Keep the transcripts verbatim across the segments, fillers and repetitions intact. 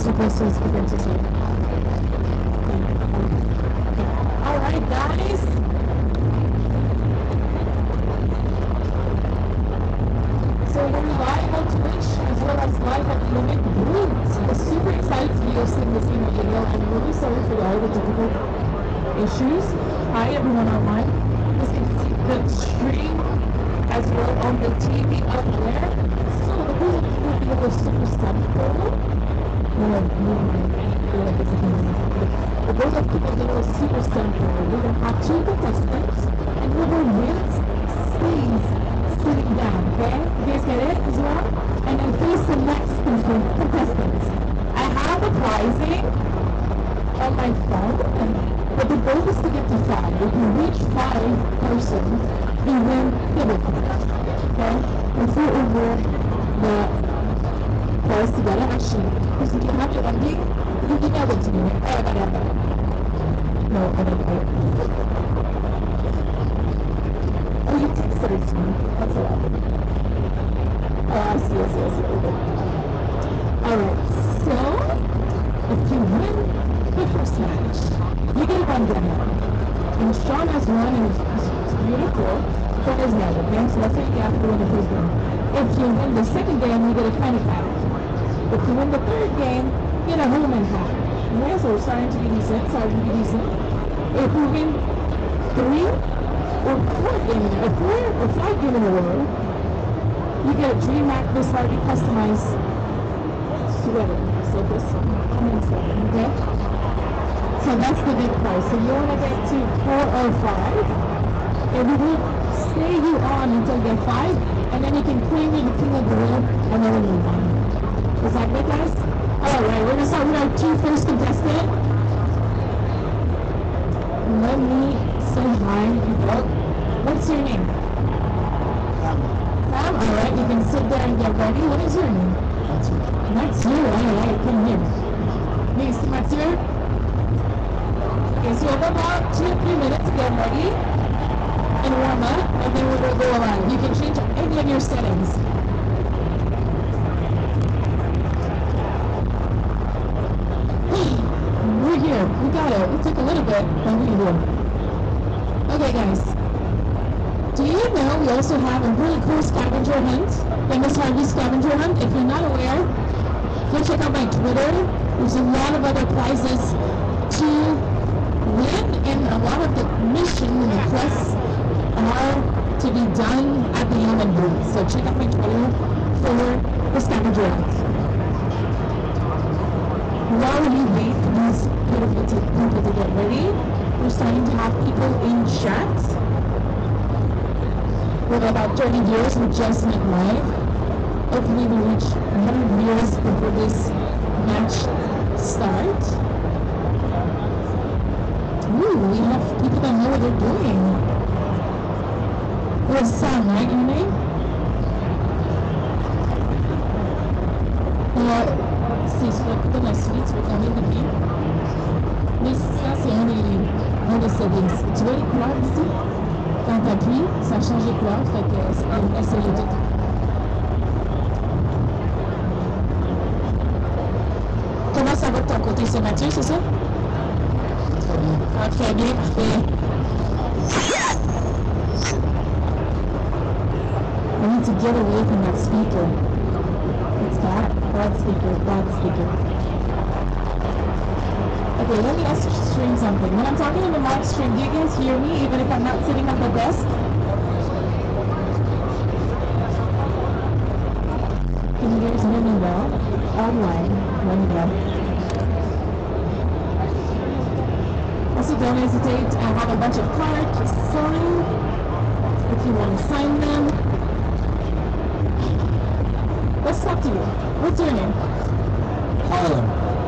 Plastic versus identity. Alright, guys. So we're live on Twitch as well as live at the Omen Roots. We're super excited to be hosting this new video. I'm really sorry for all the difficult issues. Hi everyone online. As you can see the stream as well on the T V up there. So the whole video was super simple. We are moving like it's a But those are people that are super simple. We will have two contestants and we will rinse stays sitting down, okay? You guys get it as well? And then face the next contestants. I have a prizing on my phone, and, but the goal is to get to five. If you reach five persons, you win the contest, okay? Let's go over the prize together. Actually, because you have to ending, you didn't have it to do. Oh, I gotta have that. No, I don't know. Oh, you texted it to me. That's a lot. Oh, I see, I see, I see. Alright, so, if you win the first match, you get one dinner. And Sean has one, and it's beautiful, but it's not okay? So that's what you have to win the first game. If you win the second game, you get a twenty pound. If you win the third game, you know, home and half. Okay, so we're starting to be decent, starting to be decent. If you win three or four games, or four or five games in a row, you get a Dreamhack this slightly customized sweater. So this one, okay? So that's the big prize. So you want to get to four or five, and we will stay you on until you get five, and then you can claim it, you can go and then we move on. Is that good, guys? All right, we're going to start with our two first contestants. Let me say hi. What's your name? Sam. Sam? All right, you can sit there and get ready. What is your name? Matthew. Matthew, all right, come here. Nice to meet you. Okay, so we have about two, three minutes to get ready and warm up, and then we will go around. You can change any of your settings. Here, we got it. It took a little bit, but we do. Okay, guys. Do you know we also have a really cool scavenger hunt? Famous Harvey scavenger hunt. If you're not aware, go check out my Twitter. There's a lot of other prizes to win, and a lot of the mission and the quests are to be done at the Omen booth. So check out my Twitter for the scavenger hunt. While you wait for these beautiful people to get ready, we're starting to have people in chat. With about thirty viewers, we just went live. Hopefully we reach one hundred viewers before this match starts. Ooh, we have people that know what they're doing. We have Sam, right, your name? Uh, Sì, sulla pittola Swiss, we can hear the game. This is only one of the settings. It's very crowded ici. Quand t'appuies, ça change de couleur, fait que c'est une S L E D. Comment ça va de ton côté, c'est Mathieu, c'est ça? Très bien. Ah, très bien, parfait. I need to get away from that speaker. That speaker, that speaker. Okay, let me ask you to stream something. When I'm talking in the live stream, do you guys hear me even if I'm not sitting at the desk? Can you guys hear me well? Online, let me go. Also, don't hesitate. I have a bunch of cards to sign if you want to sign them. Let's talk to you. What's your name? Harlan.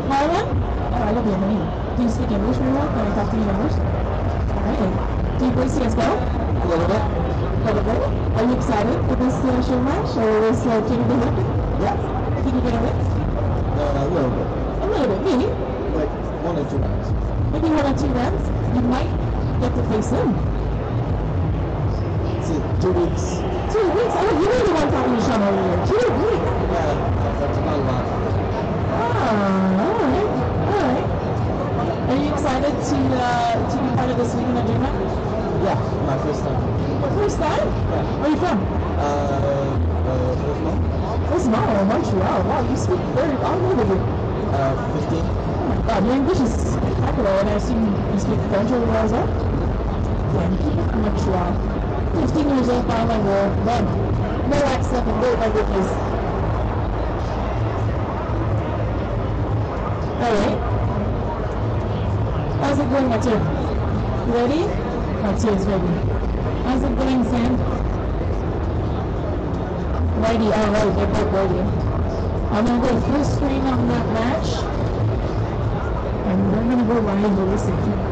Harlan? Oh, I love your name. Do you speak English very well? Can I talk to you in English? Alright. Do you play C S G O? A little bit. A little bit? Are you excited for this uh, show match? Or this uh, King of the Hill? Yes. Can you get a win? No, a little bit. A little bit, maybe? Like one or two rounds. Maybe one or two rounds? You might get to play soon. See, two weeks. Two weeks? Oh, you were the one talking to Sean earlier. Two weeks? Yeah. That's not a lot. Ah. to, uh, to be part of this weekend at Dreamhack? Yeah, my first time. Your first time? Yeah. Where are you from? Uh, uh, Osmo. Osmo, Montreal. Wow, you speak very unbelievable. Uh, fifteen. Oh my god, your English is spectacular, and I assume you speak French over there as well? French. Montreal. fifteen years old, five level, then. No accent, and great languages. Alright. How's it going, Mathieu? You ready? Mathieu is ready. How's it going, Sam? Ready, alright, they're both ready. I'm gonna go full screen on that match. And we're gonna go live and listen.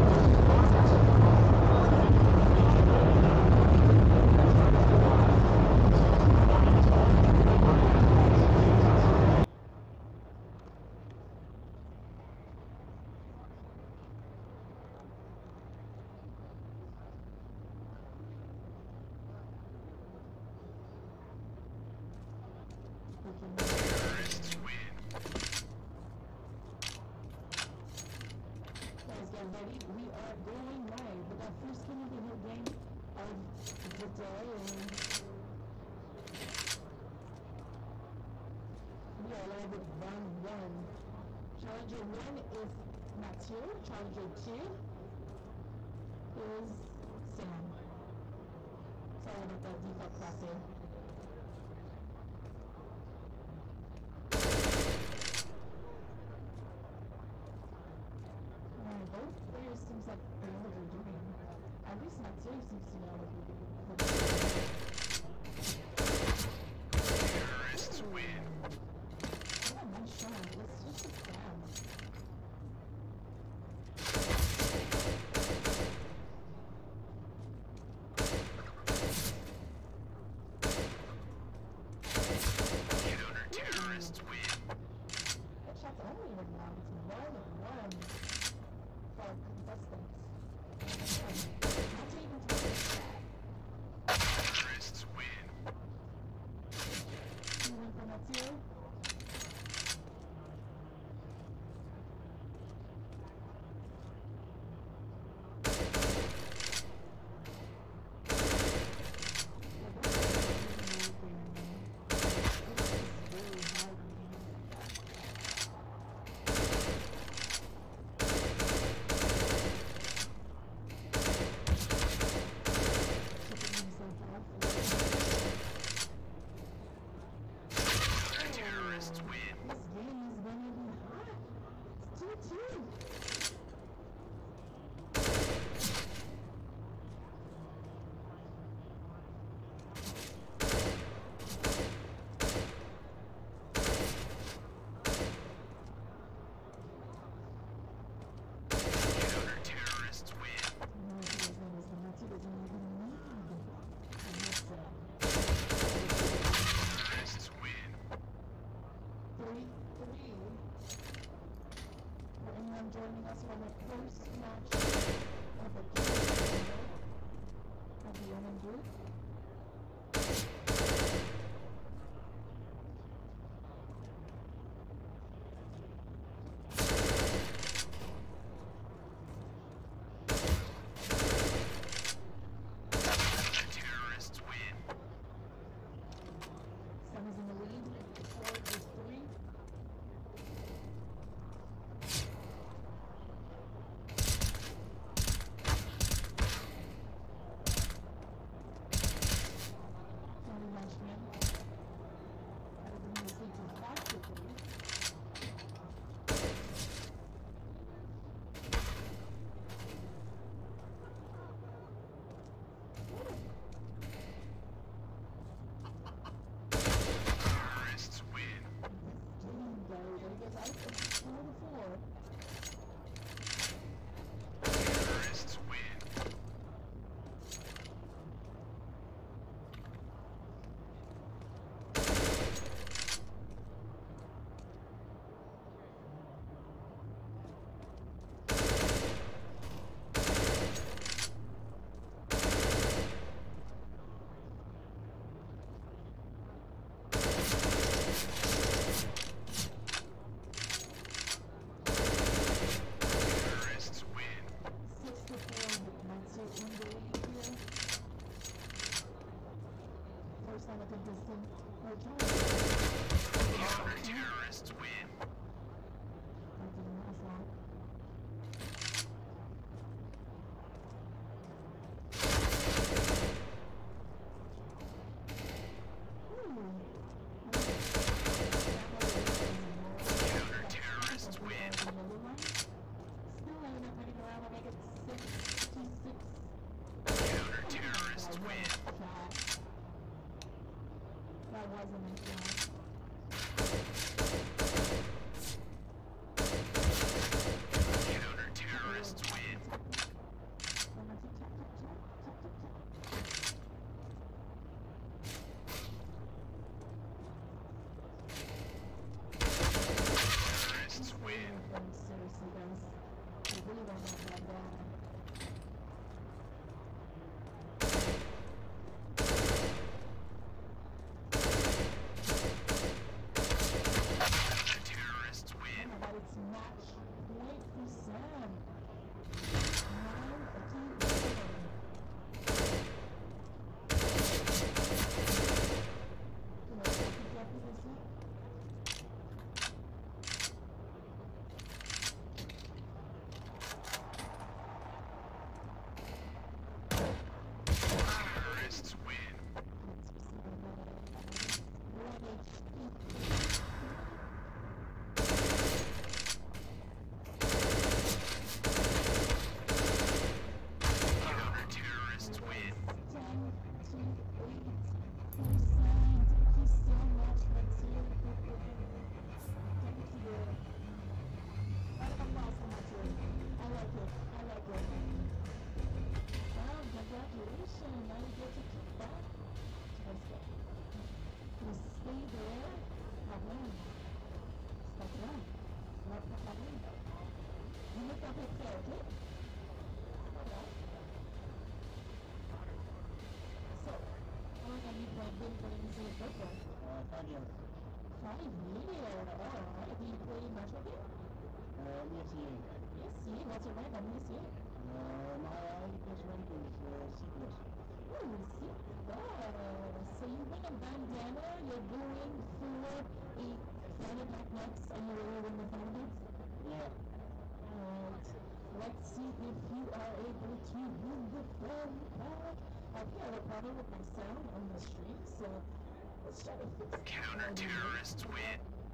Counter-terrorists win.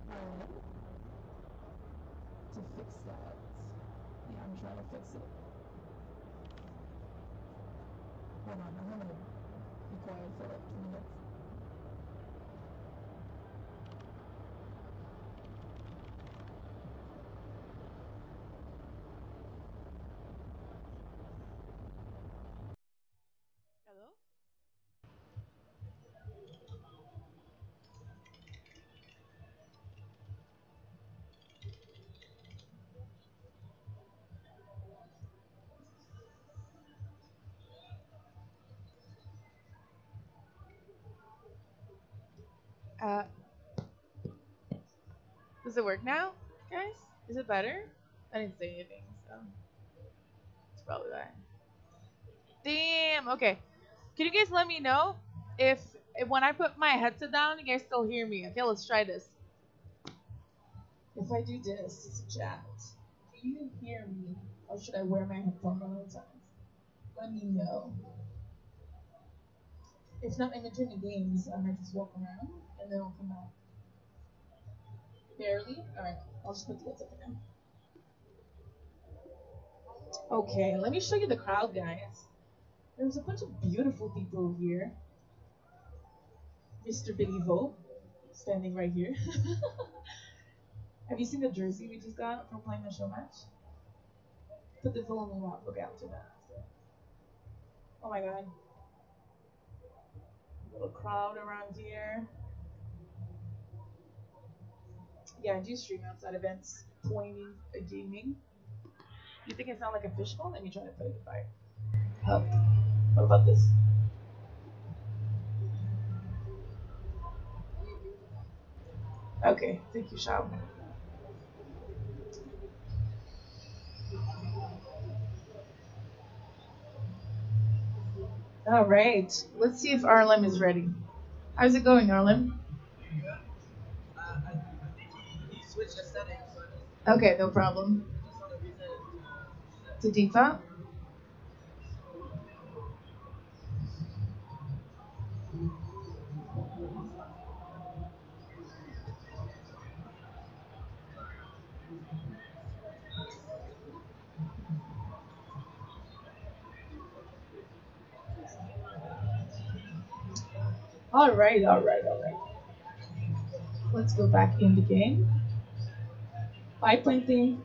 Um, to fix that. Yeah, I'm trying to fix it. Hold on, I'm gonna be quiet for like two minutes. Uh, does it work now, guys? Is it better? I didn't say anything, so it's probably that. Damn. Okay. Can you guys let me know if, if when I put my headset down, you guys still hear me? Okay, let's try this. If I do this, chat, do you hear me, or should I wear my headphones all the time? Let me know. If not, I'm in between the games. I might just walk around and then I'll come back. Barely? Alright, I'll just put the headset for now. Okay, let me show you the crowd, guys. There's a bunch of beautiful people here. Mister Big Evo, standing right here. Have you seen the jersey we just got from playing the show match? Put the villain in the notebook after that. Oh my god. Little crowd around here. Yeah, I do stream outside events, pointing a gaming. You think it sound like a fishbowl? Let me try to put it in fire. Help. What about this? Okay, thank you, Shab. All right, let's see if R L M is ready. How's it going, R L M? Okay, no problem. To default? All right, all right, all right. Let's go back in the game. Pipeline thing.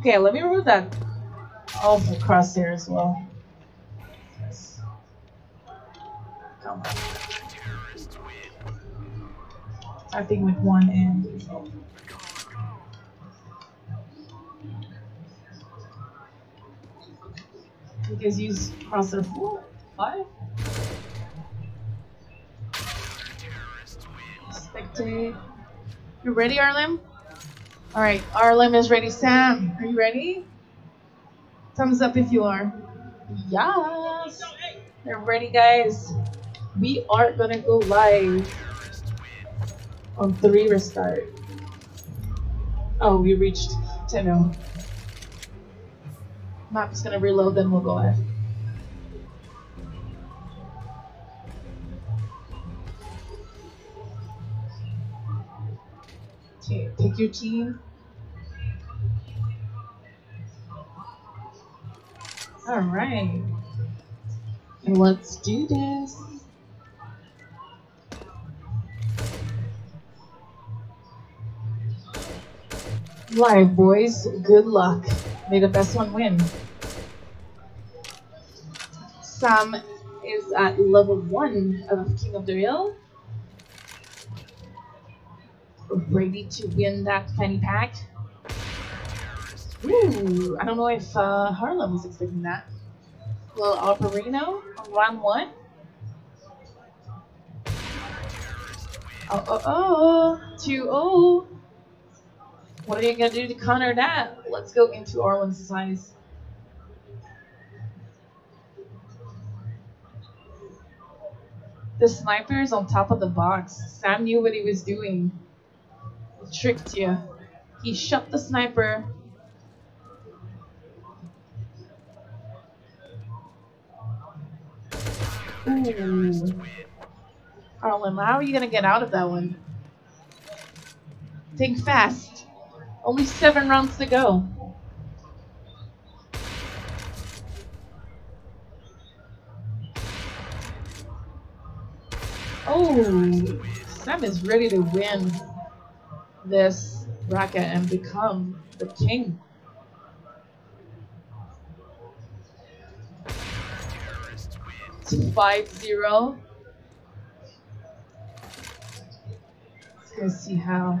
Okay, let me remove that. Oh, the crosshair as well. Yes. Come on. I think with one end. Oh. You guys use crosshair four, five. You ready, R L M? Alright, R L M is ready. Sam, are you ready? Thumbs up if you are. Yes! They're ready, guys. We are gonna go live on three restart. Oh, we reached ten oh. Map is gonna reload, then we'll go live. Okay, pick your team. All right, and let's do this. Live, boys. Good luck. May the best one win. Sam is at level one of King of the Hill. Ready to win that fanny pack. Ooh, I don't know if uh, her level six taking that. Little Alperino on round one. Oh, oh, oh, two oh. What are you going to do to counter that? Let's go into Orland Societies. The sniper is on top of the box. Sam knew what he was doing. He tricked you. He shot the sniper. Ooh. Arlen, how are you gonna get out of that one? Think fast. Only seven rounds to go. Oh, Sam is ready to win this bracket and become the king. five zero. Let's go see how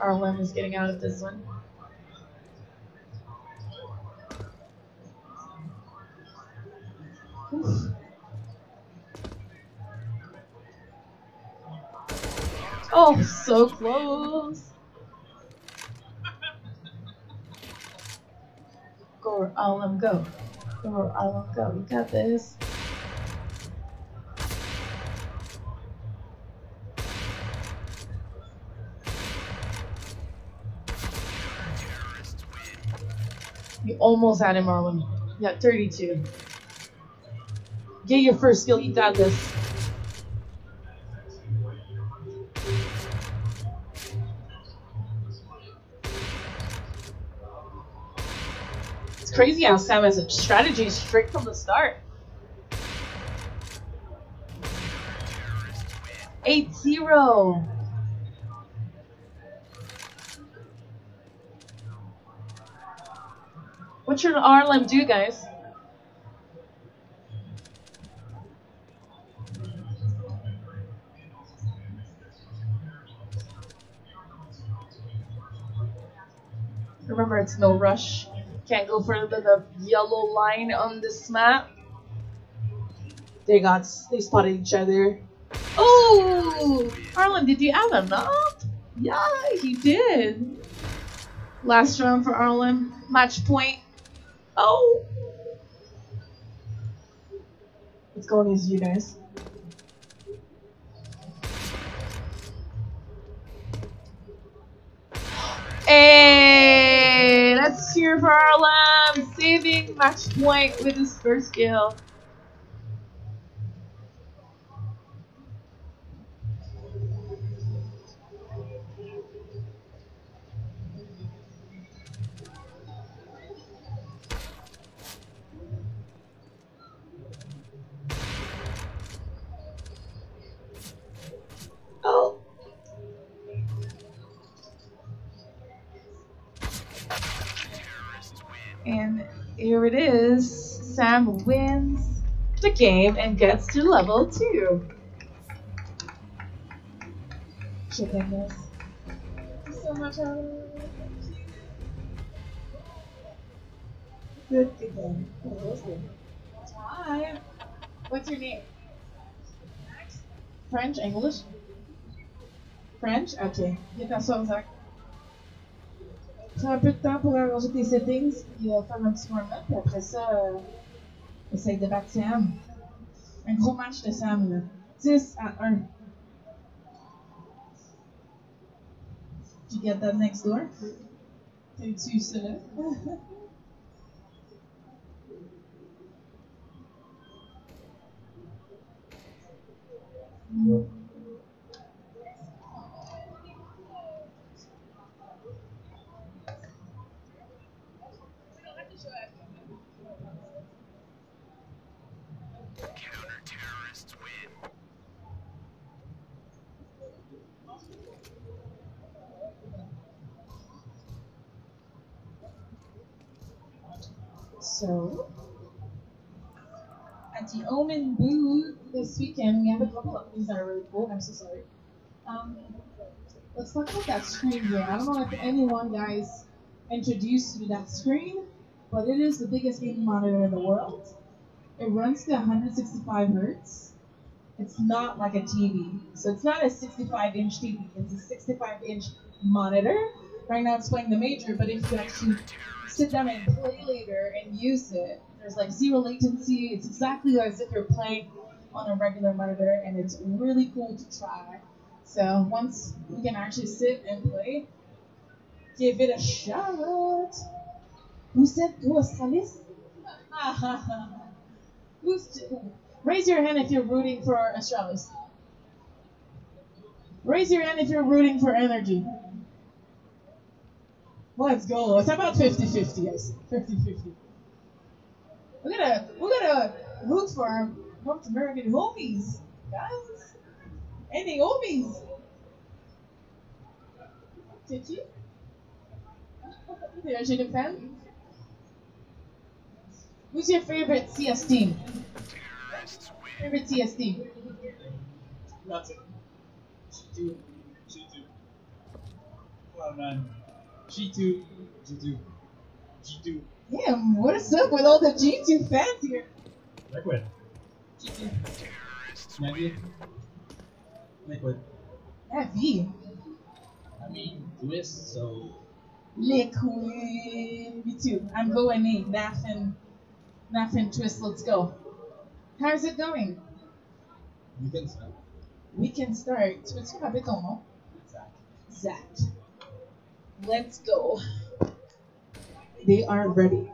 Arlen is getting out of this one. Oof. Oh, so close. Go, Arlen, go. Go, Arlen, go. You got this. You almost had him, Arlen. You got thirty-two. Get your first skill. You got this. It's crazy how Sam has a strategy straight from the start. eight zero. What should Arlen do, guys? Remember, it's no rush. Can't go further than the yellow line on this map. They got, they spotted each other. Oh, Arlen, did you have him up? Yeah, he did. Last round for Arlen. Match point. Oh! It's going easy, you guys. Hey! Let's cheer for Arlen! Saving match point with his first kill. And here it is, Sam wins the game and gets to level two. Chicken, guys. Thank you so much, Arlen. Good chicken. Hi. What's your name? French? English? French? Okay. You can so exact. Ça prend un peu de temps pour arranger tes settings et faire un petit warm-up, puis après ça, euh, essaye de battre Sam. Un gros match de Sam, là. dix à un. You get that next door? T'as eu-tu eu ça, là? mm. So, at the Omen booth this weekend, we have a couple of things that are really cool. I'm so sorry. Um, let's talk about that stream here. I don't know if anyone, guys, introduced through that screen, but it is the biggest gaming monitor in the world. It runs to one hundred sixty-five hertz. It's not like a T V. So it's not a sixty-five inch T V, it's a sixty-five inch monitor. Right now it's playing the major, but if you actually sit down and play later and use it, there's like zero latency. It's exactly as if you're playing on a regular monitor, and it's really cool to try. So once you can actually sit and play, give it a shot. Who said to Astralis? Who's raise your hand if you're rooting for Astralis. Raise your hand if you're rooting for Energy. Let's go. It's about fifty fifty, I see. fifty fifty. We're gonna we're gonna root for our North American homies, guys. Any homies? Did you? Did I shoot a fan? Who's your favorite C S team? Favorite C S team? Nothing. G two. G two. Well man. G two. G two. G two. Damn, what is up with all the G two fans here? Liquid. G two. Navi. Liquid. Navi. I mean, twist, so. Liquid. Me too. I'm going in. Nothing. Nothing. Twist. Let's go. How's it going? We can start. We can start. Twist. How big on? Zach. Zach. Let's go. They are ready.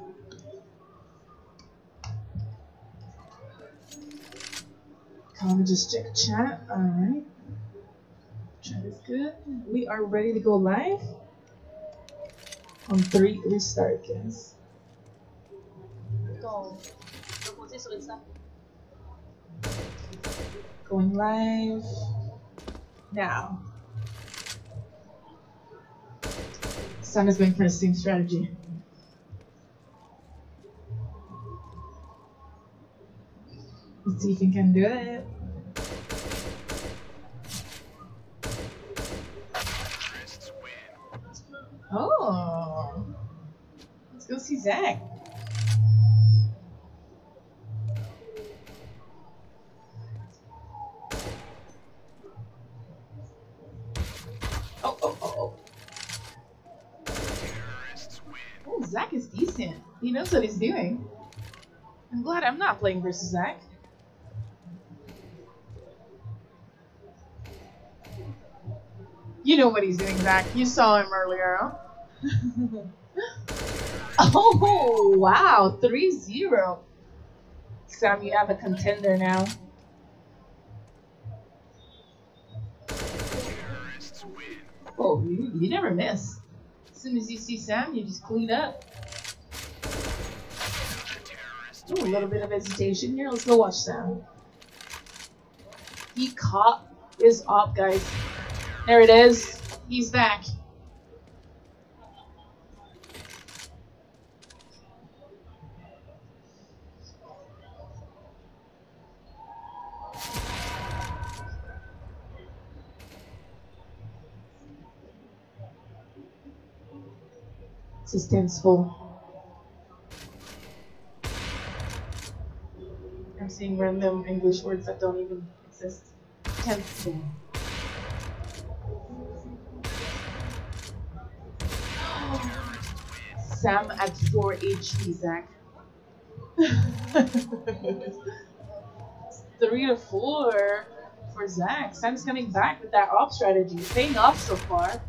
Come just check chat. Alright. Chat is good. We are ready to go live. On three, we start, guys. Go. Going live now. Sun is going for the same strategy. Let's see if he can do it. Oh, let's go see Zach. Zach is decent. He knows what he's doing. I'm glad I'm not playing versus Zach. You know what he's doing, Zach. You saw him earlier. Oh, wow. three zero. Sam, you have a contender now. Oh, you, you never miss. As soon as you see Sam, you just clean up. Ooh, a little bit of hesitation here. Let's go watch Sam. He caught his op, guys. There it is. He's back. Suspenseful. I'm seeing random English words that don't even exist. Tenseful. Oh. Sam at four H P, Zach. Three to four for Zach. Sam's coming back with that off strategy. Paying off so far.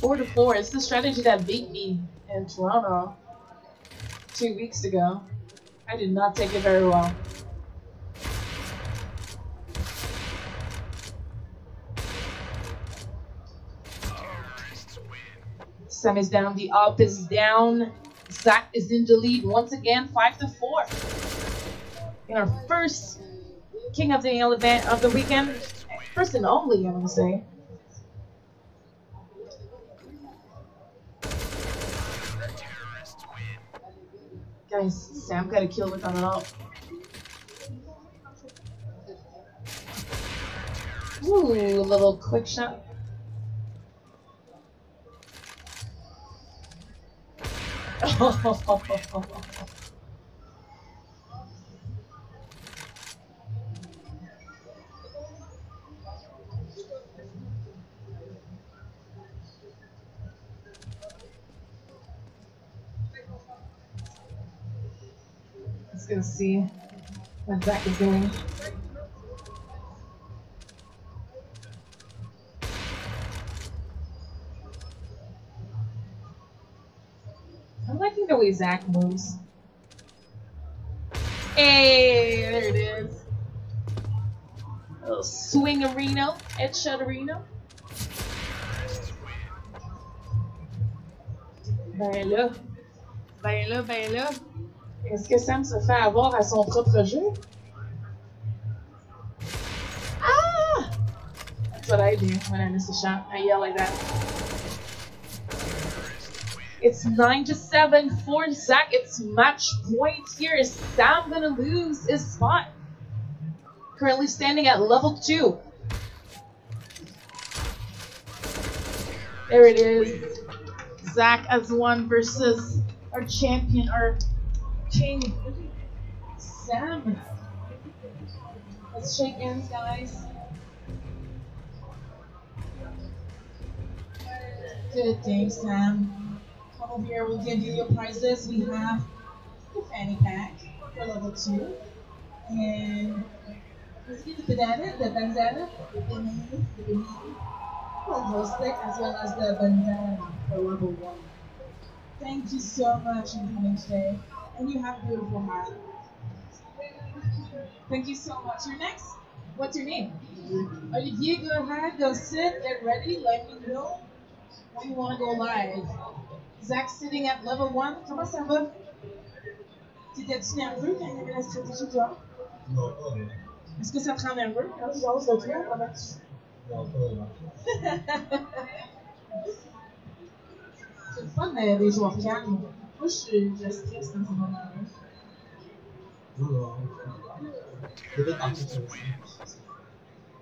Four to four. It's the strategy that beat me in Toronto two weeks ago. I did not take it very well. Sam is down. The op is down. Zach is in the lead once again, five to four. In our first King of the Hill event of the weekend, first and only, I'm gonna say. Guys, Sam got a kill without an ult. Ooh, a little quick shot. Let's go see what Zach is doing. The way Zach moves. Hey, there it is. A little swing arena at Shutterino. Ben là. Ben là, ben là. Est-ce que Sam se fait avoir à son propre jeu? Ah! That's what I do when I miss a shot. I yell like that. It's nine to seven for Zach. It's match point here. Is Sam gonna lose his spot? Currently standing at level two. There it is. Zach as one versus our champion, our king, Sam. Let's shake hands, guys. Good day, Sam. Over here, we'll give you your prizes. We have the fanny pack for level two, and let's give the banana, the bandana, the banana, the banana, the stick, as well as the bandana for level one. Thank you so much for coming today, and you have a beautiful heart. Thank you so much. You're next. What's your name? Olivier, go ahead, go sit, get ready, let me know when you want to go live. Zach sitting at level one. Comment ça va? T'étais-tu nerveux quand il y avait la stratégie de genre? Non, pas rien. Est-ce que ça te rend nerveux quand tu jases de toi avant que... Non, pas vraiment. C'est le fun des joueurs calmes. Moi, je, je stresse dans ce moment-là. Non, je vais partir sur le jeu.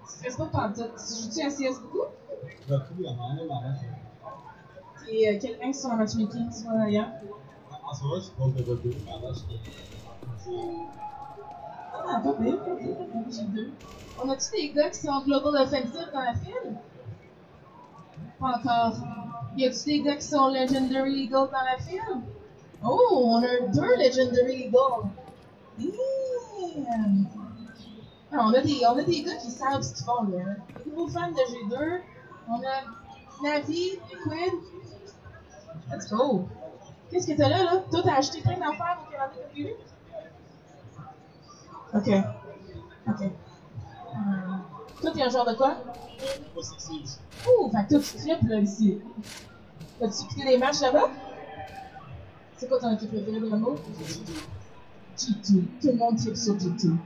Tu stresses pas pantoute. Tu joues-tu à C S G O? Bah oui, à un moment, à un moment. Et euh, quelqu'un qui soit en matchmaking, soit ailleurs. En ce moment, je pense que je vais jouer par match. Ah, pas bien, pas bien, j'ai deux. On a-tu des gars qui sont global offensive dans la file? Pas encore. Y a-tu des gars qui sont legendary legal dans la file? Oh, on a deux legendary legal. Damn! Ah, on, a des, on a des gars qui savent ce qu'ils font, là. Les nouveaux fans de G deux, on a Navi, Liquid. Let's go! Qu'est-ce que t'as là, là? Toi, t'as acheté plein d'affaires au calendrier de Voodoo? Ok. Ok. Hum. Toi, t'es un genre de quoi? Moi, c'est six. Ouh, fait que toi, tu triples, là, ici. T'as-tu quitté des matchs là-bas? C'est quoi ton équipe préférée de l'amour? G deux. Tout le monde triple sur G deux.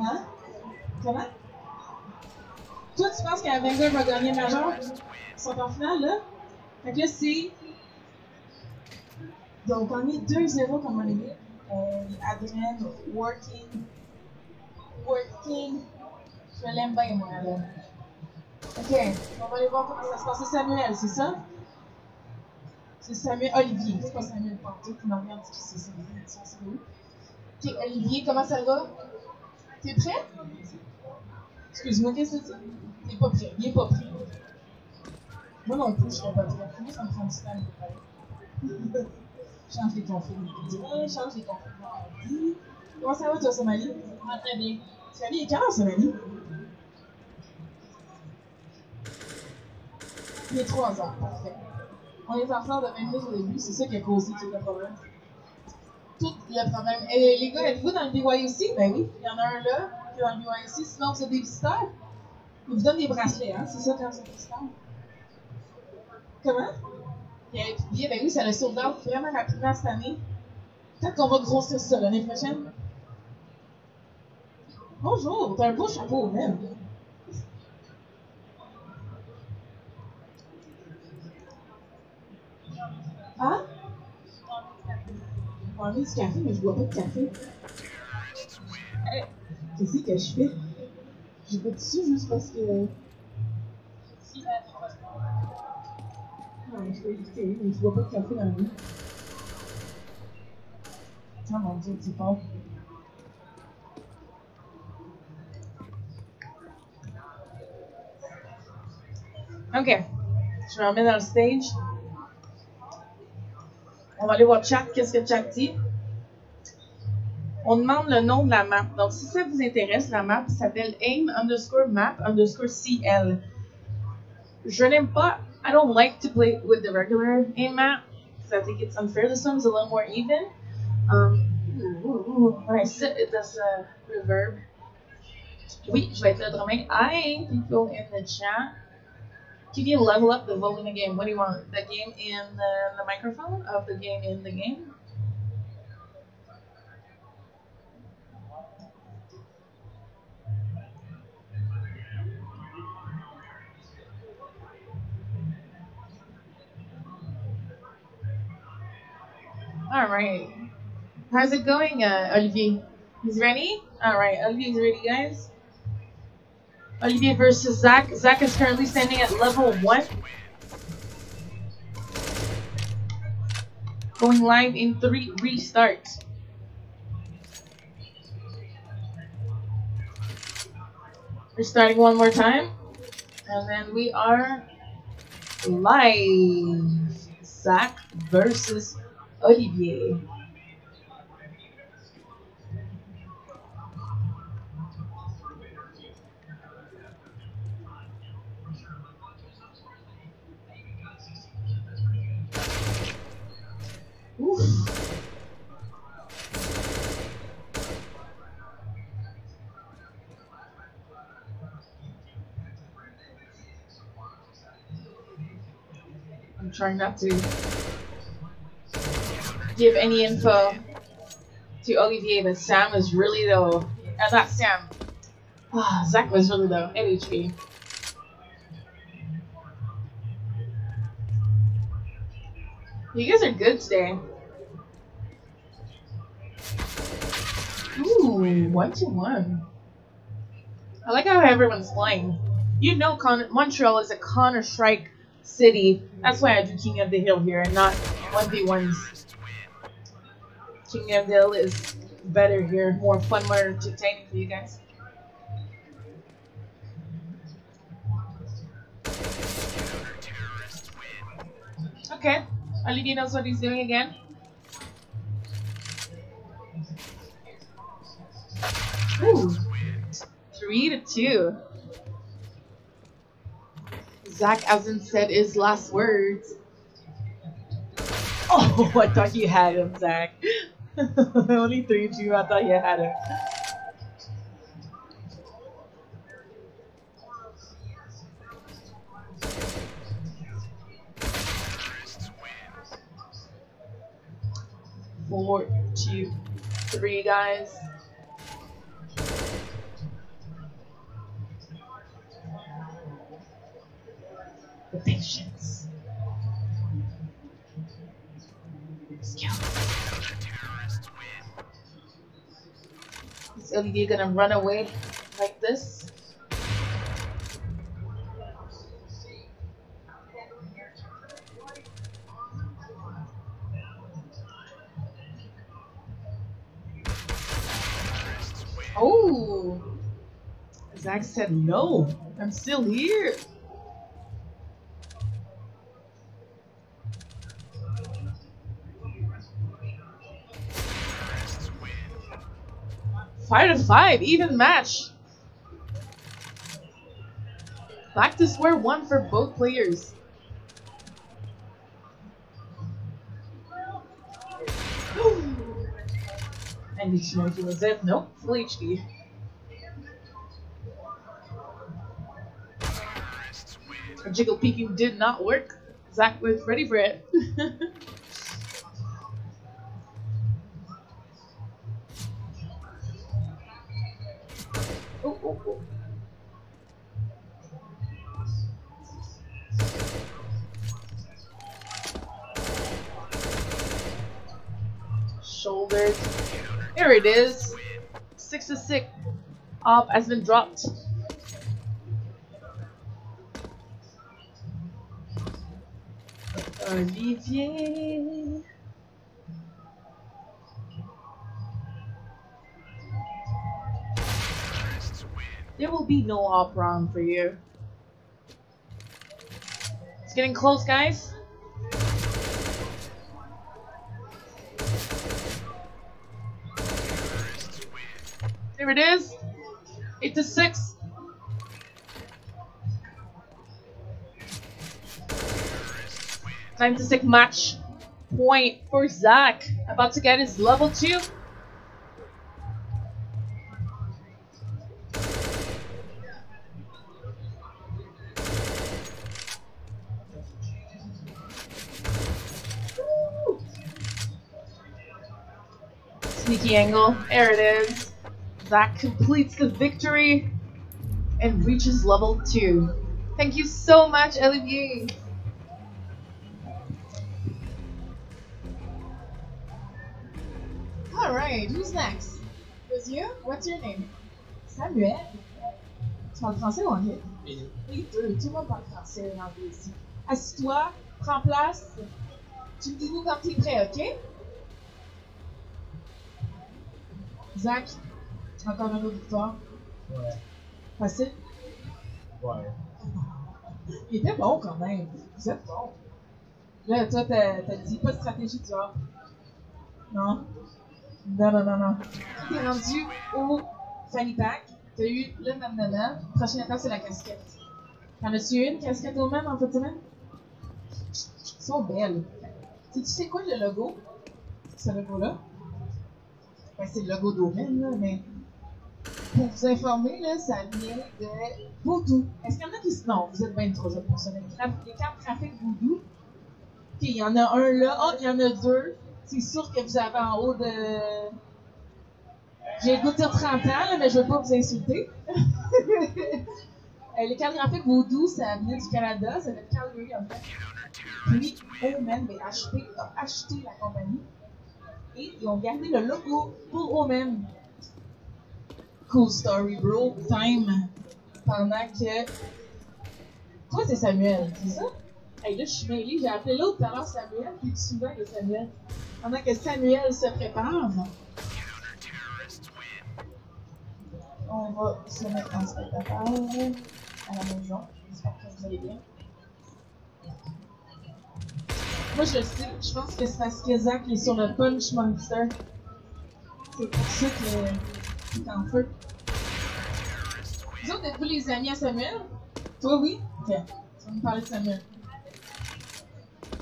Hein? Comment? Toi, tu penses qu'un vingt-deux va gagner major? Ils sont en finale, là. Fait que là, c'est... Donc, on est deux zéro comme on est mis. Euh, Adrien, working. Working. Je l'aime bien, moi, là. Ok, on va aller voir comment ça se passe. C'est Samuel, c'est ça? C'est Samuel Olivier. C'est pas Samuel Pantou qui me regarde ce que c'est. C'est où? Ok, Olivier, comment ça va? T'es prêt? Excuse-moi, qu'est-ce que c'est? T'es pas prêt, il est pas prêt. Moi non plus, je serais pas prêt. Moi, ça me prend du temps de me parler. Change les conflits. Change les conflits. Comment ça va, toi, Somali? Ah, très bien. Somali est quelle heure, Somali? Il est trois heures, parfait. On est en retard de vingt minutes au début, c'est ça qui a causé tout le problème. Tout le problème. Et les gars, êtes-vous dans le B Y O C? Ben oui, il y en a un là. Dans le B Y C, sinon vous êtes des visiteurs. Ils vous donnent des bracelets, hein? C'est ça quand vous êtes visiteurs. Comment? Il y a un billet, ben oui, ça le sold out vraiment rapidement cette année. Peut-être qu'on va grossir ça l'année prochaine. Bonjour, t'as un beau chapeau, même. Hein? J'ai envie du café, mais je bois pas de café. Hey. Qu'est-ce que je fais? Je vais dessus juste parce que... Ok, ci andiamo nella stage. On va aller voir chat, qu'est-ce que chat dit. On demande le nom de la map. Donc, si ça vous intéresse, la map s'appelle aim underscore map underscore cl. Je n'aime pas. I don't like to play with the regular aim map because I think it's unfair. This one's a little more even. Um, ooh, ooh, when I sit, it does a reverb. Oui, je vais être le drummer. Hi, people in the chat. Can you level up the volume of the game? What do you want? The game in the, the microphone? Of the game in the game? All right, how's it going, uh, Olivier? He's ready? All right, Olivier's ready, guys. Olivier versus Zach. Zach is currently standing at level one. Going live in three, restart. We're starting one more time. And then we are live. Zach versus Olivier. Oof. I'm trying not to give any info to Olivier, but Sam was really low. Uh, not Sam. Oh, Zach was really low. N H P. You guys are good today. Ooh, one to one. I like how everyone's flying. You know, Con Montreal is a Counter-Strike city. That's why I do King of the Hill here and not one v ones. King of the Hill is better here, more fun, more entertaining for you guys. Okay, Olivier knows what he's doing again. Ooh, three to two. Zach hasn't said his last words. Oh, I thought you had him, Zach. Only three to you, I thought you had it. Four, two, three, guys. The patience. Skills. Is Olivier gonna run away like this? Oh! Zach said no. I'm still here. Five to five, even match. Back to square one for both players. And did you know he was dead? Nope, full H P. Our jiggle peeking did not work. Zach was ready for it. Oh, oh, oh. Shouldered. There it is. Six to six. Op has been dropped. Olivier. There will be no op round for you. It's getting close, guys. There it is. Eight to six. Time to take match point for Zach. About to get his level two. Woo. Sneaky angle. There it is. Zach completes the victory and reaches level two. Thank you so much, Olivier. Alright, who's next? Who's you? What's your name? Samuel. Tu parles français ou anglais? Oui. Oui, deux. Tout le monde parle français ou anglais ici. Assis-toi, prends place. Tu me dis nous quand t'es prêt, ok? Zach, encore une autre victoire? Ouais. Facile? Ouais. Il était bon quand même. Vous êtes bon. Là, toi, t'as dit pas de stratégie, tu vois? Non? Non, non, non, non. T'es rendu au fanny pack, t'as eu le mandala. Prochaine étape, c'est la casquette. T'en as-tu une casquette au même en fait, semaine? Ils sont belles. Tu sais quoi le logo? Ce logo-là? Ben, c'est le logo d'Omen, là, mais pour vous informer, là, ça vient de Voodoo. Est-ce qu'il y en a qui se... Non, vous êtes bien trop jeunes pour ça. Les cartes graphiques Voodoo. Puis il y en a un là, oh, il y en a deux. C'est sûr que vous avez en haut de... J'ai le goût de dire trente ans, là, mais je veux pas vous insulter. Les cartes graphiques Voodoo, ça venait du Canada, ça venait de Calgary, en fait. Puis, Omen, mais acheté, a acheté la compagnie. Et ils ont gardé le logo pour Omen. Cool story, bro. Time. Pendant que... Toi, c'est Samuel, c'est ça? Hey, là, je suis mêlée. J'ai appelé l'autre tout à l'heure Samuel, puis souvent, il y a Samuel. Pendant que Samuel se prépare, on va se mettre en spectateur à la maison. J'espère que vous allez bien. Moi, je le sais. Je pense que c'est parce que Zach est sur le punch monster. C'est pour ça qu'il est en feu. Vous autres, êtes-vous les amis à Samuel? Toi, oui? Ok. Tu vas me parler de Samuel.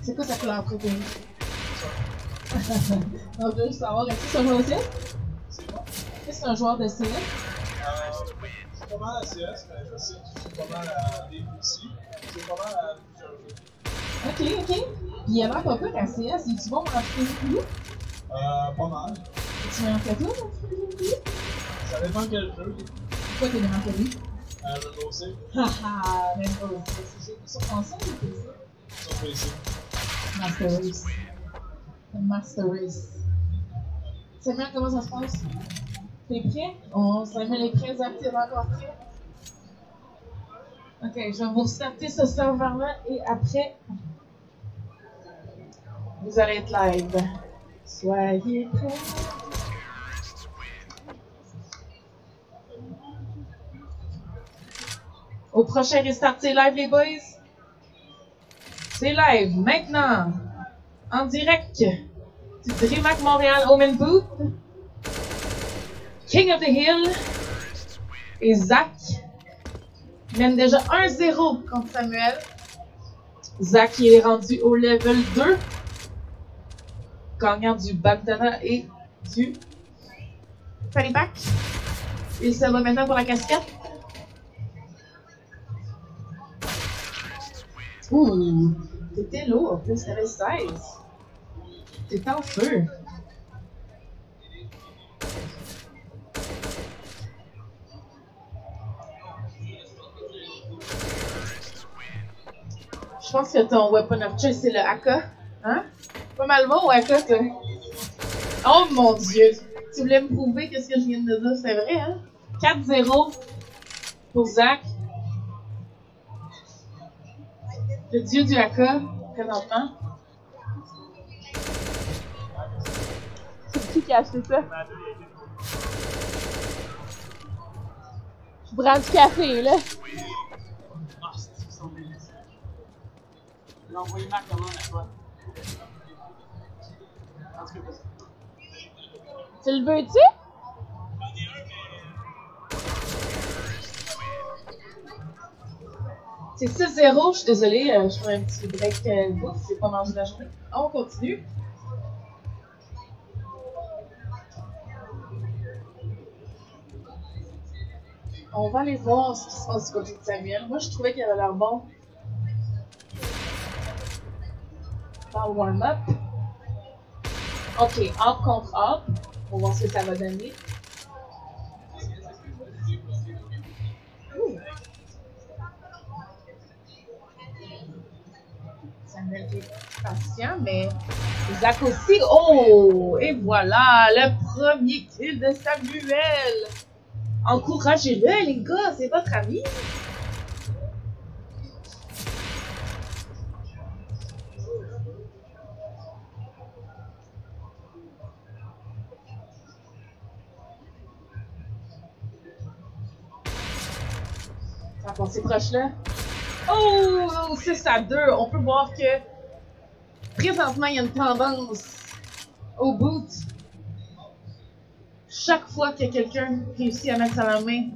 C'est quoi ta couleur préférée? Non, je veux juste savoir, est-ce que c'est un joueur de C S? C'est quoi? Est-ce que c'est un joueur de C S? Euh, je joue pas mal à C S, mais je sais que je joue pas mal à des aussi. Je joue pas mal à plusieurs jeux. Ok, ok. Puis il a l'air pas peu à C S, est-tu bon pour appliquer du boulot? Euh, pas mal. Et tu mets en plateau pour appliquer du boulot? Ça dépend quel jeu. Pourquoi t'es vraiment connu? Euh, Rainbow Six. Haha, Rainbow Six. Sur console ou P C? Sur P C. Master Race. The Master Race. Samuel, comment ça se passe? T'es prêt? On Samuel est prêt, Zach, t'es encore prêt? Ok, je vais vous restarter ce serveur-là et après, vous allez être live. Soyez prêts. Au prochain restart, c'est live, les boys? C'est live, maintenant, en direct, du Dreamhack Montréal Omen Booth, King of the Hill, et Zach mène déjà un zéro contre Samuel. Zach est rendu au level deux, gagnant du bandana et du fanny pack. Il se va maintenant pour la casquette. Ouh! T'étais lourd, en plus, t'avais seize. T'étais en feu. Je pense que ton weapon of choice, c'est le A K. Hein? Pas mal bon, A K, toi. Oh mon dieu! Tu voulais me prouver que ce que je viens de dire, c'est vrai, hein? quatre zéro pour Zach. Le dieu du haka, présentement. Genç yaşlısı. Brand cafeyle. Tu le veux-tu? C'est six zéro, je suis désolée, je prends un petit break de bouffe, j'ai pas mangé la journée. On continue. On va aller voir ce qui se passe du côté de Samuel. Moi, je trouvais qu'il avait l'air bon. Par le warm-up. Ok, up contre up. On va voir ce que ça va donner. Ouh. Samuel est patient, mais Zach aussi. Oh! Et voilà, le premier kill de Samuel! Encouragez-le, les gars, c'est votre ami. Ah, bon, c'est proche là. Oh, six à deux. On peut voir que présentement, il y a une tendance au boot. Chaque fois que quelqu'un réussit à mettre sa main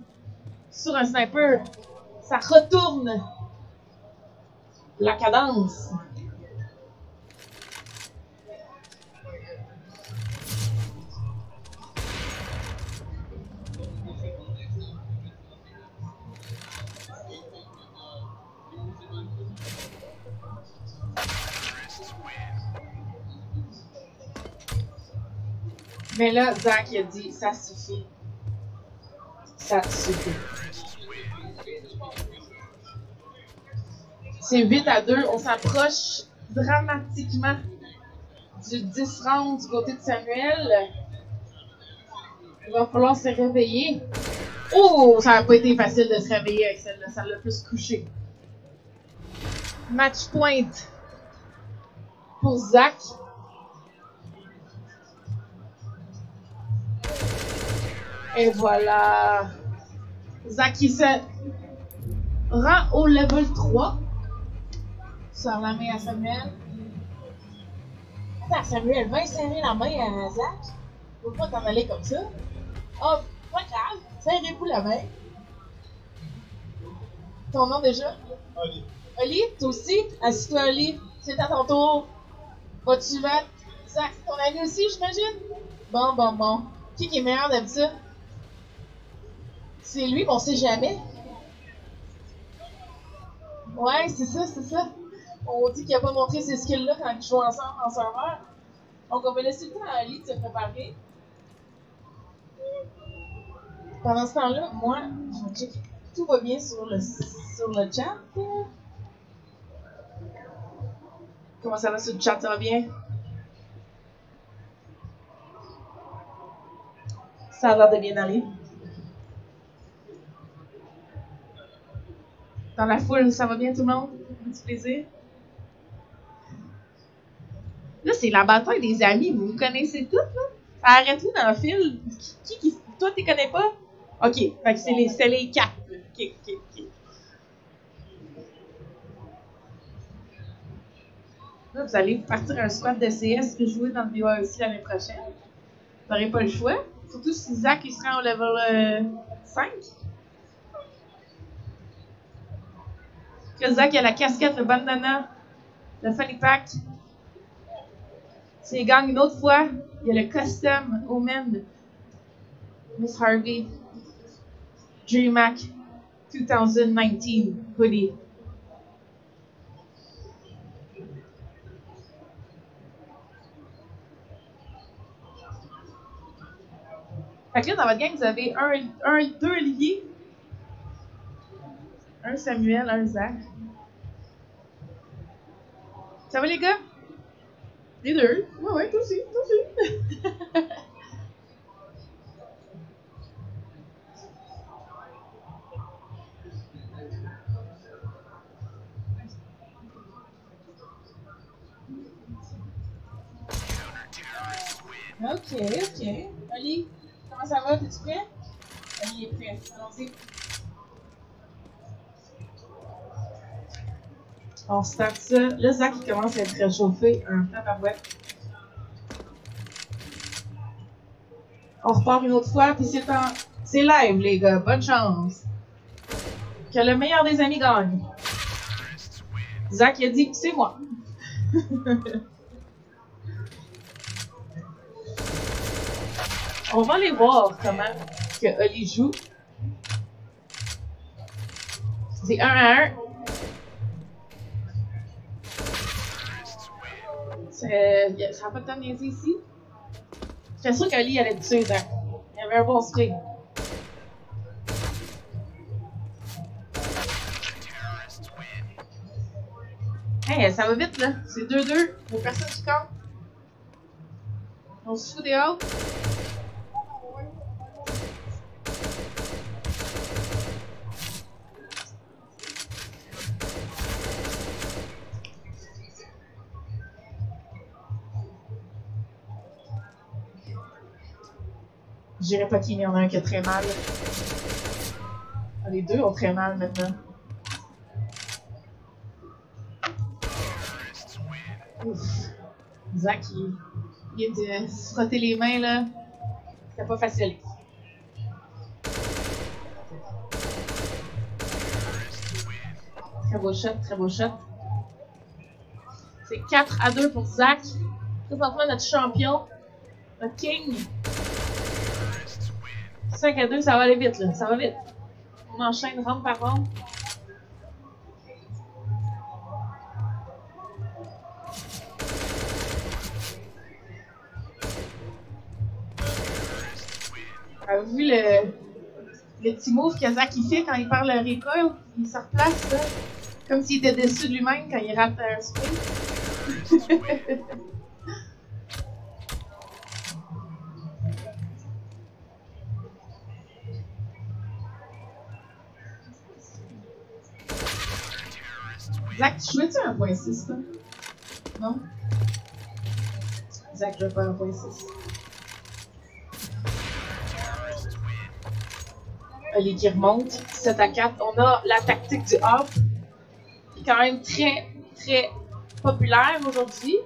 sur un sniper, ça retourne la cadence. Mais là, Zach il a dit, ça suffit. Ça suffit. C'est huit à deux. On s'approche dramatiquement du dix rounds du côté de Samuel. Il va falloir se réveiller. Oh, ça n'a pas été facile de se réveiller avec celle-là. Ça l'a plus couché. Match point pour Zach. Et voilà, Zach il se rend au level trois, sur la main à Samuel. Attends Samuel, va serrer la main à Zach, faut pas t'en aller comme ça. Oh, pas grave, serrez-vous la main. Ton nom déjà? Oli. Oli, toi aussi? Assis-toi Oli, c'est à ton tour. Vas-tu mettre Zach, ton ami aussi j'imagine? Bon, bon, bon. Qui est meilleur d'habitude? C'est lui, mais on sait jamais. Ouais, c'est ça, c'est ça. On dit qu'il n'a pas montré ces skills-là quand ils jouent ensemble en serveur. Donc on va laisser le temps à Ali de se préparer. Pendant ce temps-là, moi, je check tout va bien sur le, sur le chat. Comment ça va sur le chat? Ça va bien? Ça a l'air de bien aller. Dans la foule, ça va bien tout le monde? Un petit plaisir? Là, c'est la bataille des amis. Vous vous connaissez toutes, là? Arrête-vous dans le fil. Qui, qui, qui, toi, tu connais pas? Ok, fait que c'est les, c'est les quatre. Ok, ok, ok. Là, vous allez partir un squad de C S que jouer dans le B Y aussi l'année prochaine. Vous n'aurez pas le choix. Surtout si Zach, il sera au level euh, cinq. Que Zach il a la casquette, le bandana, le funny pack. S'il gagne une autre fois, il y a le custom Omen, Miss Harvey, Dreamhack deux mille dix-neuf hoodie. Fait que là, dans votre gang, vous avez un, un deux liés. Un Samuel, un Zach. Ça va les gars? Les deux? Ouais, ouais, toi aussi, toi aussi. Ok, ok. Ali, comment ça va? T'es-tu prêt? Ali est prêt. Allons-y. On start ça. Là, Zach, il commence à être réchauffé en tabarouette. On repart une autre fois, puis c'est en... C'est live, les gars. Bonne chance. Que le meilleur des amis gagne. Zach, il a dit, c'est moi. On va aller voir comment que Oli joue. C'est un à un. Ça n'a pas de temps de niaiser ici. J'étais sûr qu'Oli allait tuer Zach. Il avait un bon spray. Hey, ça va vite là. C'est deux deux. Pour personne du camp. On se fout des autres. Je dirais pas qu'il y en a un qui a très mal. Les deux ont très mal maintenant. Ouf. Zach, il vient de se frotter les mains là. C'était pas facile. Très beau shot, très beau shot. C'est quatre à deux pour Zach. Présentement notre champion, notre king. cinq à deux, ça va aller vite là, ça va vite. On enchaîne ronde par ronde. Avez-vous vu le, le petit move que Zach il fait quand il perd le recoil? Il se replace là, comme s'il était déçu de lui-même quand il rate un sprint. Zach, tu jouais-tu un un point six, toi? Non? Zach, je vais faire un point six. Allez, qui remonte. sept à quatre. On a la tactique du hop, qui est quand même très, très populaire aujourd'hui.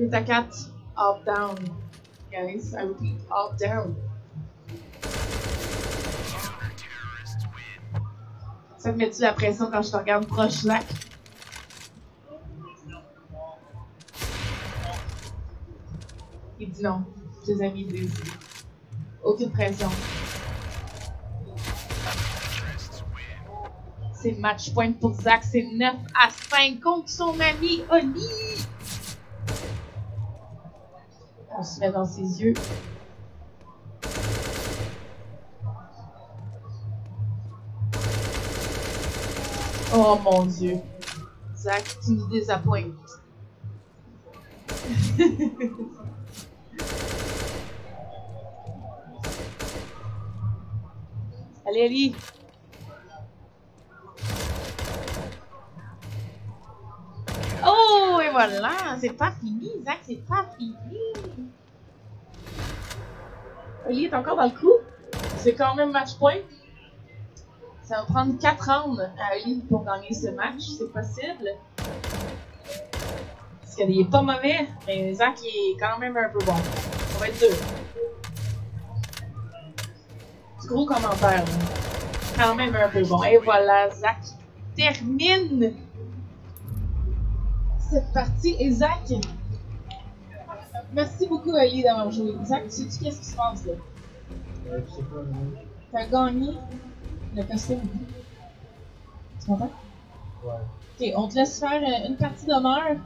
huit à quatre, up, down. Guys, I repeat, up, down. Ça me met-tu la pression quand je te regarde proche, Zach? Il dit non. Tes amis disent aucune pression. C'est match point pour Zach, c'est neuf à cinq contre son ami Oli. On se met dans ses yeux. Oh mon Dieu. Zach, tu nous désappointes. Allez, allez. Oh, et voilà. C'est pas fini, Zach, c'est pas fini. Oli est encore dans le coup. C'est quand même match point. Ça va prendre quatre rounds à Oli pour gagner ce match. C'est possible. Parce qu'il est pas mauvais, mais Zach est quand même un peu bon. Ça va être dur. Du gros commentaire. Quand même un peu bon. Et voilà, Zach termine cette partie. Et Zach... Merci beaucoup, Oli, d'avoir joué. Zach, sais-tu qu'est-ce qui se passe là? Euh, je sais pas, mais... T'as gagné le costume. Tu m'entends? Ouais. Ok, on te laisse faire une partie d'honneur.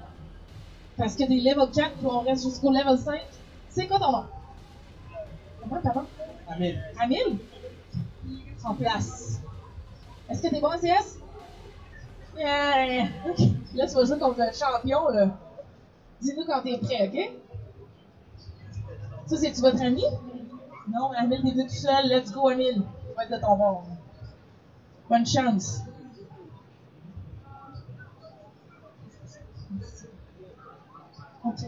Parce que des level quatre, puis on reste jusqu'au level cinq. C'est quoi ton nom? Comment, pardon? Amil. Amil? En place. Est-ce que t'es bon en C S? Yeah! Ok. Là, tu vas jouer contre le champion, là. Dis-nous quand t'es prêt, OK? Ça, c'est-tu votre ami? Non, mais Amil, t'es tout seul. Let's go, Amil. Tu vas être de ton bord. Bonne chance. OK.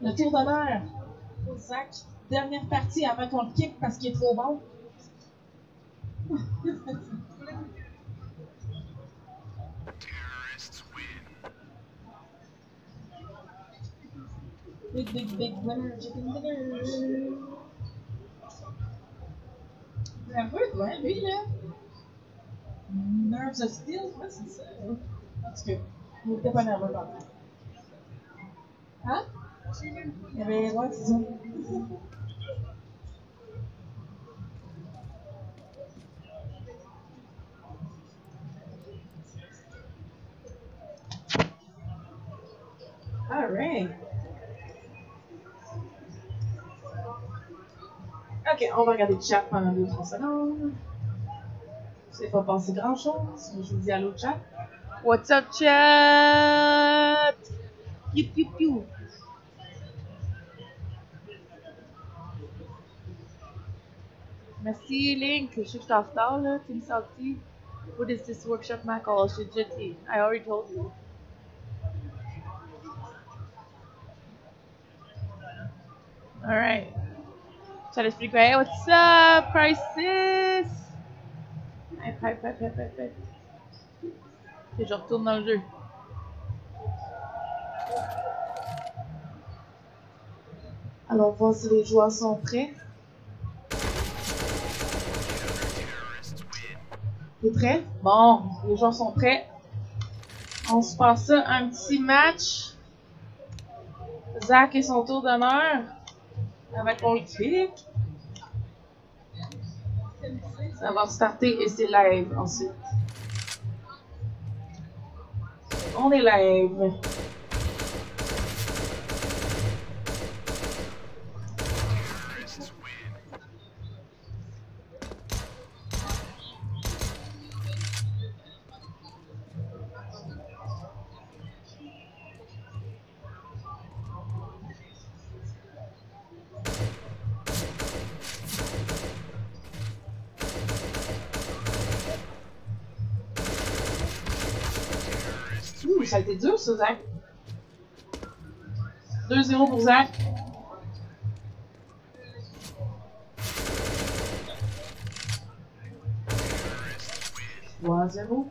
Le tour d'honneur. Zach, dernière partie avant qu'on le kick parce qu'il est trop bon. Big, big, big winner, chicken dinner. C'est un peu loin, lui, là. Nerves of Steel, ouais, c'est ça. En tout cas, il n'était pas nerveux, par contre. Hein? Il avait les droits, c'est ça. All right. OK, on va regarder le chat pendant deux à trois secondes. C'est pas passé grand-chose. Je vous dis allô, chat. What's up, chat? Piu, piu, piu. Merci, Link. Je sais que je t'en retard, là. Tu me sortis. What is this workshop, my call? Je suis jetty. I already told you. All right. Ça l'explique. Hey, what's up, Crisis? Hype, hype, hype, hype, hype, hype. Et je retourne dans le jeu. Alors, voir si les joueurs sont prêts. T'es prêt? Bon, les joueurs sont prêts. On se passe ça, un petit match. Zach et son tour d'honneur. Avec mon clic. Ça va starter et c'est live ensuite. On est live. Ça a été dur, ça, Zach. deux zéro pour Zach. trois zéro.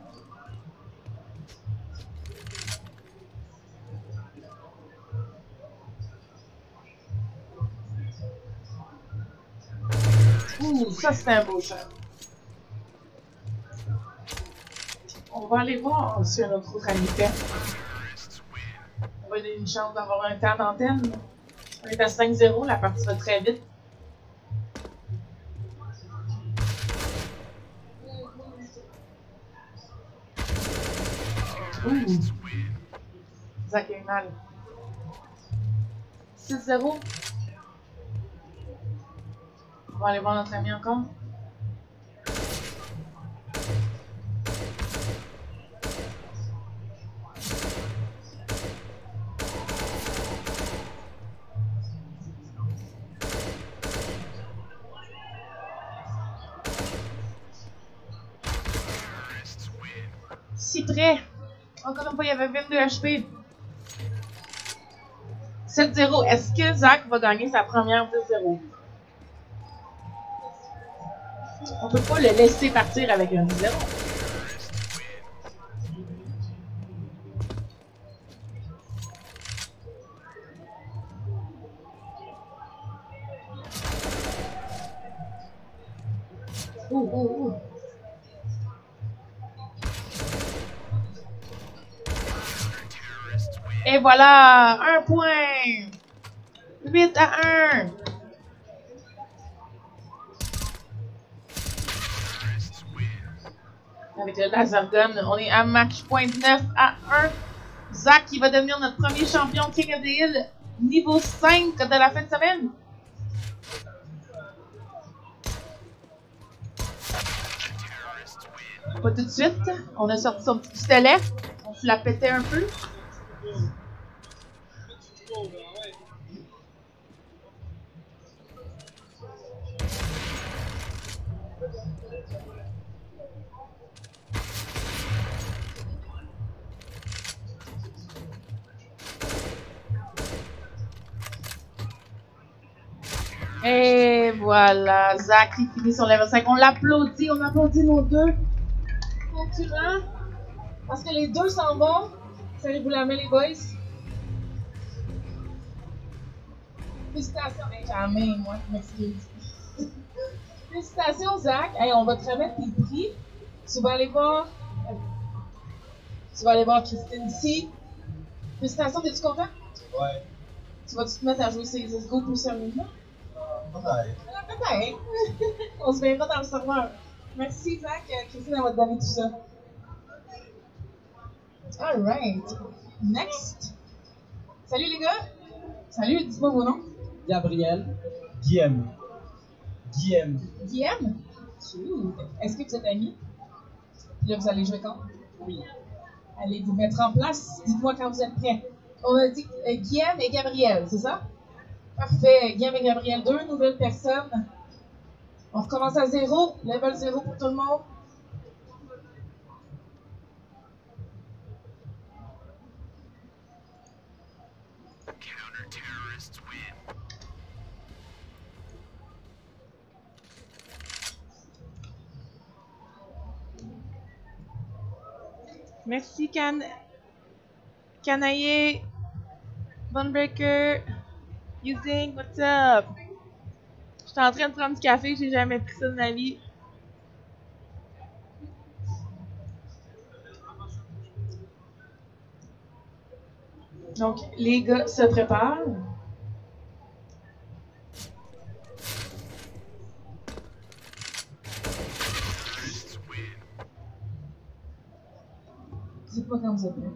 Ouh, ça, c'était un beau shot. On va aller voir si notre autre ami fait. On va donner une chance d'avoir un temps d'antenne. On est à cinq zéro, la partie va très vite. Ouh! Zach a eu mal. six zéro. On va aller voir notre ami encore. Prêt. Encore une fois, il y avait vingt-deux H P. sept zéro. Est-ce que Zach va gagner sa première dix zéro? On peut pas le laisser partir avec un dix zéro. Ouh, ouh, ouh. Et voilà, un point! huit à un! Avec le laser gun, on est à match point neuf à un. Zach qui va devenir notre premier champion King of the Hill, niveau cinq de la fin de semaine. Pas tout de suite, on a sorti son petit pistolet. On tu la pétais un peu? Et voilà, Zach qui finit son level cinq. On l'applaudit, on applaudit nos deux concurrents. Parce que les deux s'en vont. Salut, vous la mettez les boys. Félicitations, mais jamais, moi, je m'excuse. Félicitations, Zach. Hey, on va te remettre tes prix. Tu vas aller voir. Tu vas aller voir Christine ici. Félicitations, es-tu content? Ouais. Tu vas-tu te mettre à jouer C S G O plus sérieusement? Peut-être. On se met pas dans le serveur. Merci, Zach. Christine, elle va te donner tout ça. Alright. Next. Salut, les gars. Salut, dis-moi vos noms. Gabriel. Guillaume. Guillaume. Guillaume? Cute. Est-ce que vous êtes amis? Puis là, vous allez jouer quand? Oui. Allez vous mettre en place. Dites-moi quand vous êtes prêts. On a dit euh, Guillaume et Gabriel, c'est ça? Parfait. Guillaume et Gabriel, deux nouvelles personnes. On recommence à zéro. Level zéro pour tout le monde. Merci, Can... Canaillé, Bonebreaker, Using, what's up? Je suis en train de prendre du café, j'ai jamais pris ça de ma vie. Donc, les gars se préparent. Dites-moi quand vous êtes prêts.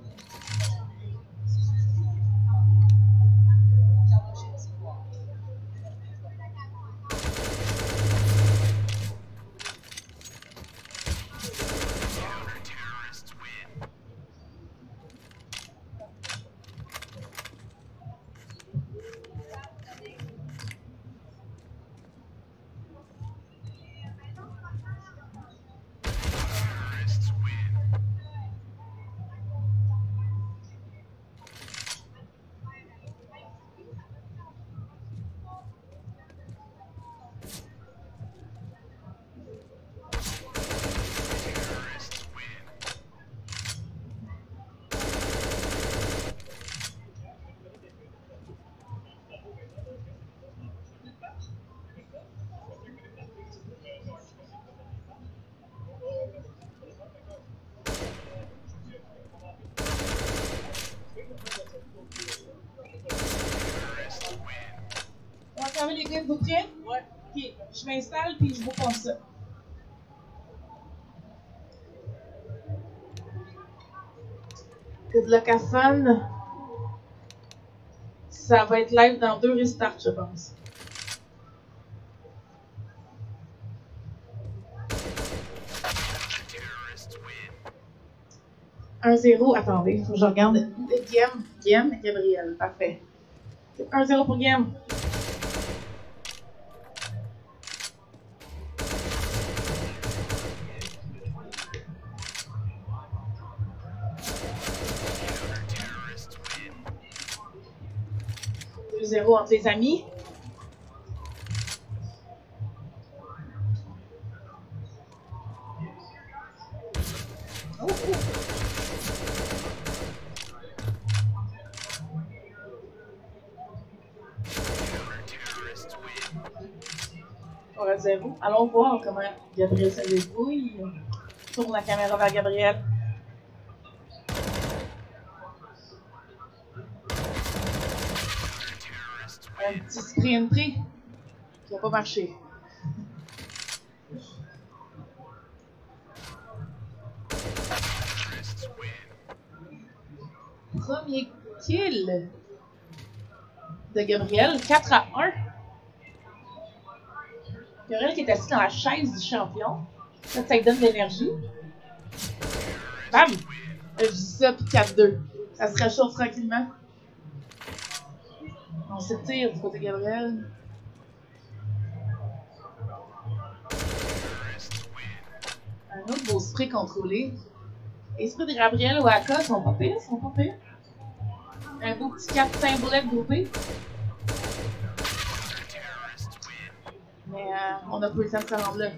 Les gars, vous prêts? Ouais. Ok, je m'installe puis je vous pense ça. Good luck à Fan. Ça va être live dans deux restarts, je pense. un zéro, attendez, faut que je regarde. Game, Game, Gabriel, parfait. un zéro pour Game. Zéro entre les amis. Oh. On a zéro. Allons voir comment Gabriel se débrouille. Tourne la caméra vers Gabriel. Un petit spray and pray qui n'a pas marché. Premier kill de Gabriel, quatre à un. Gabriel qui est assis dans la chaise du champion. Ça, ça lui donne de l'énergie. Bam! Je dis ça, puis quatre deux. Ça se réchauffe tranquillement. On s'étire du côté Gabriel. Un autre beau spray contrôlé. Les sprays de Gabriel ou Aka sont pas pires, sont pas pires. Un beau petit quatre cinq bullets groupé. Mais euh, on a pas eu le temps de se rendre là.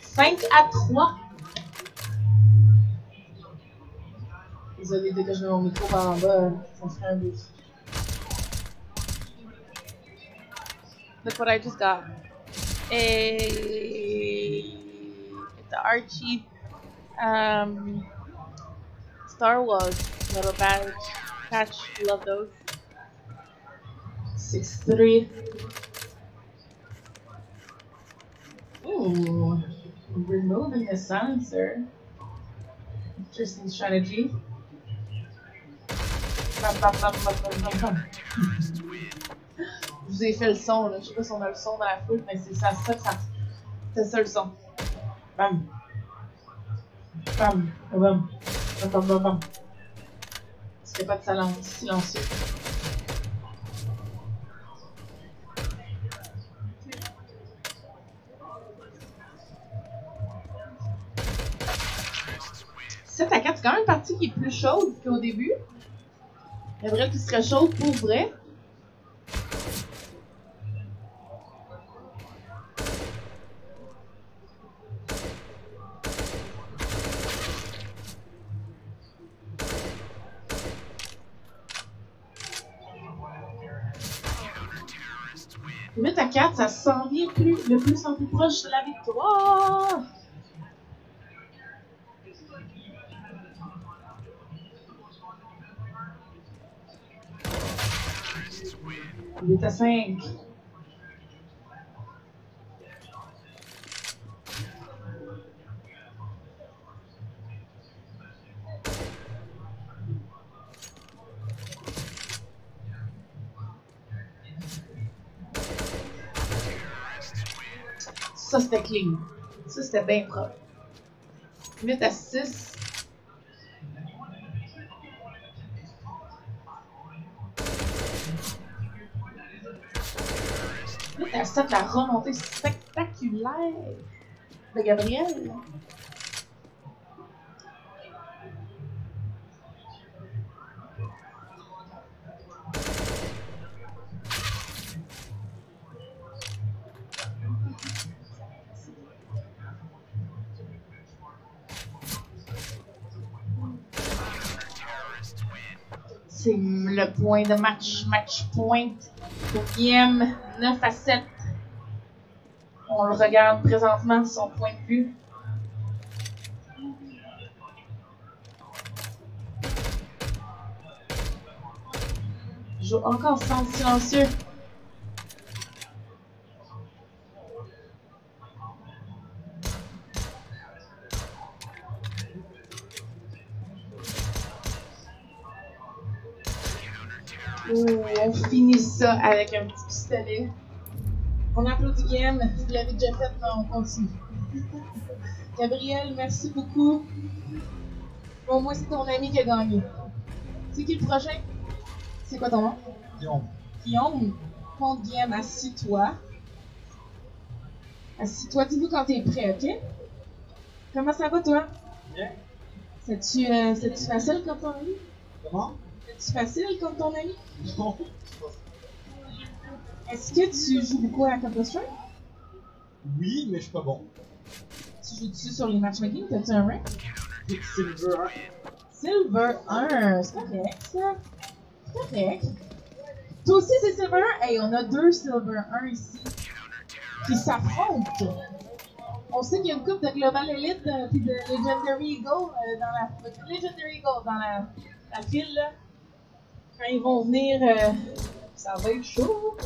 cinq à trois. Désolé, dès que je mets mon micro par en bas, ça serait un but. Look what I just got. Hey, it's the Archie um, Star Wars little badge. Patch, love those. six three. Ooh, removing his silencer. Interesting strategy. Je vous ai fait le son, là. Je sais pas si on a le son dans la foule, mais c'est ça, ça, ça. C'est ça le son. Bam. Bam. Bam. Bam. Bam. Bam. Bam. C'était pas de silence, silencieux. sept à quatre, c'est quand même une partie qui est plus chaude qu'au début. Gabriel qui se réchauffe pour vrai. huit à quatre, ça s'en vient plus, le plus en plus proche de la victoire. huit à cinq. Ça c'était clean. Ça c'était bien propre. huit à six. huit à sept, la remontée spectaculaire de Gabriel. C'est le point de match, match point. Deuxième, neuf à sept. On le regarde présentement de son point de vue. Je joue encore sans silencieux. Ouh, on finit ça avec un petit pistolet. On applaudit Game. Vous l'avez déjà fait, mais on continue. Gabriel, merci beaucoup. Bon, moi, c'est ton ami qui a gagné. C'est qui le prochain? C'est quoi ton nom? Guillaume. Guillaume, compte Game, assis-toi. Assis-toi, dis-nous quand t'es prêt, ok? Comment ça va, toi? Bien. C'est-tu euh, facile comme ton ami? Comment? C'est facile comme ton ami? Non. Est-ce que tu joues beaucoup à Counter-Strike? Oui, mais je suis pas bon. Tu joues-tu sur les matchmaking? T'as-tu un rank? Silver un. Silver un, c'est correct ça. C'est correct. Toi aussi c'est Silver un? Hey, on a deux Silver un ici qui s'affrontent. On sait qu'il y a une coupe de Global Elite et de Legendary Eagle euh, dans la... Legendary Eagle dans la, la file là. Quand ils vont venir, euh, ça va être chaud.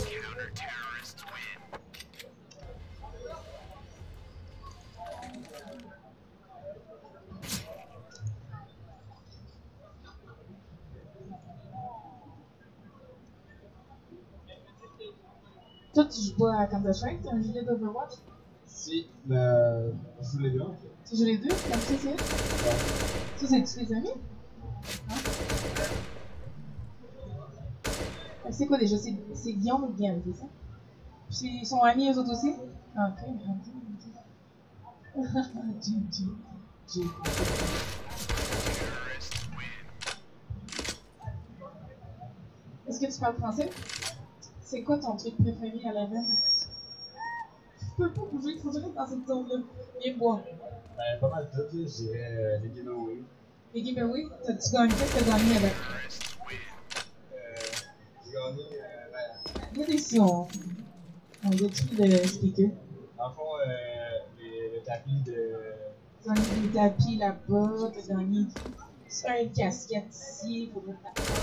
Toi, tu joues pas à Counter-Strike, t'as un gilet d'Overwatch? Si, bah. C'est les deux. Si j'ai les deux, c'est comme ça c'est. Ça c'est tous les amis. Hein c'est quoi déjà? C'est Guillaume ou Guillaume, c'est ça? Ils sont amis, eux autres aussi? Ah ok, mais ok. G G. G G. Est-ce que tu parles français? C'est quoi ton truc préféré à la veine? Je peux pas bouger, il faut jamais dans cette zone-là. Et moi? Ben, pas mal de trucs, je dirais les giveaways. Les giveaways? T'as-tu gagné? Qu'est-ce que t'as gagné avec? Regardez ici, on détruit le speaker. En fond, le tapis de. T'as gagné des tapis là-bas, t'as gagné. C'est un casquette ici, faut mettre ta ça.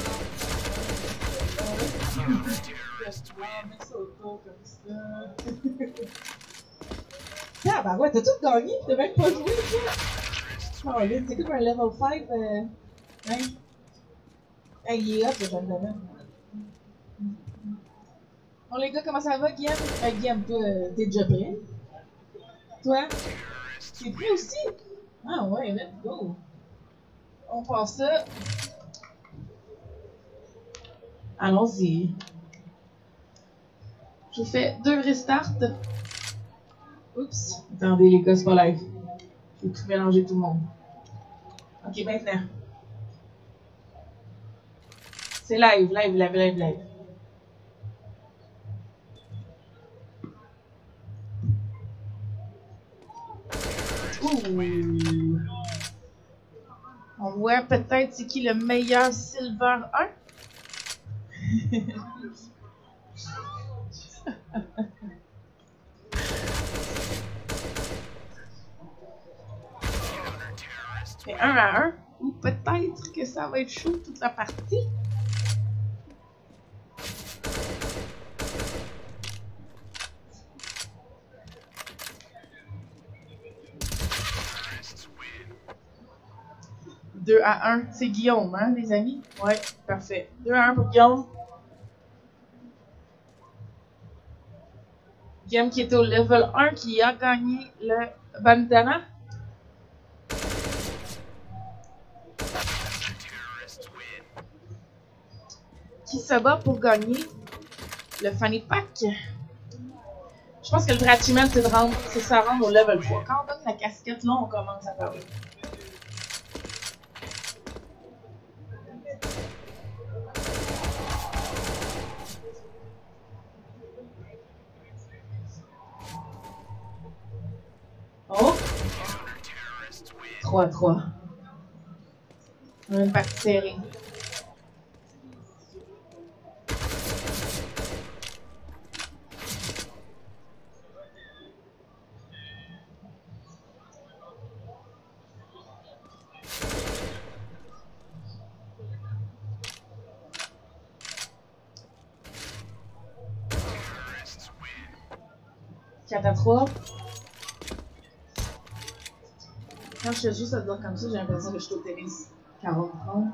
Ah bah ouais, t'as tout gagné, t'as même pas joué, ça. Oh là, c'est comme un level cinq, euh. Hein? Ah, il est hop, c'est pas le domaine. Bon les gars, comment ça va, Guillaume? Euh, Guillaume, toi, euh, t'es déjà prêt? Toi? T'es prêt aussi? Ah ouais, let's go! On passe ça. Allons-y. Je fais deux restarts. Oups. Attendez les gars, c'est pas live. Je vais tout mélanger tout le monde. Ok, maintenant. C'est live, live, live, live, live. Ouh. On voit peut-être c'est qui le meilleur Silver un. C'est un à un. Ou peut-être que ça va être chaud toute la partie. deux à un, c'est Guillaume, hein, les amis? Ouais, parfait. deux à un pour Guillaume. Guillaume qui était au level un, qui a gagné le bandana. Qui se bat pour gagner le fanny pack? Je pense que le vrai achievement, c'est de rendre, c'est ça, rendre au level trois. Quand on donne la casquette, là, on commence à parler. trois à trois. Une partie serrée. quatre à trois. Quand je joue, ça doit comme ça, j'ai l'impression que je suis au tennis. quarante trente.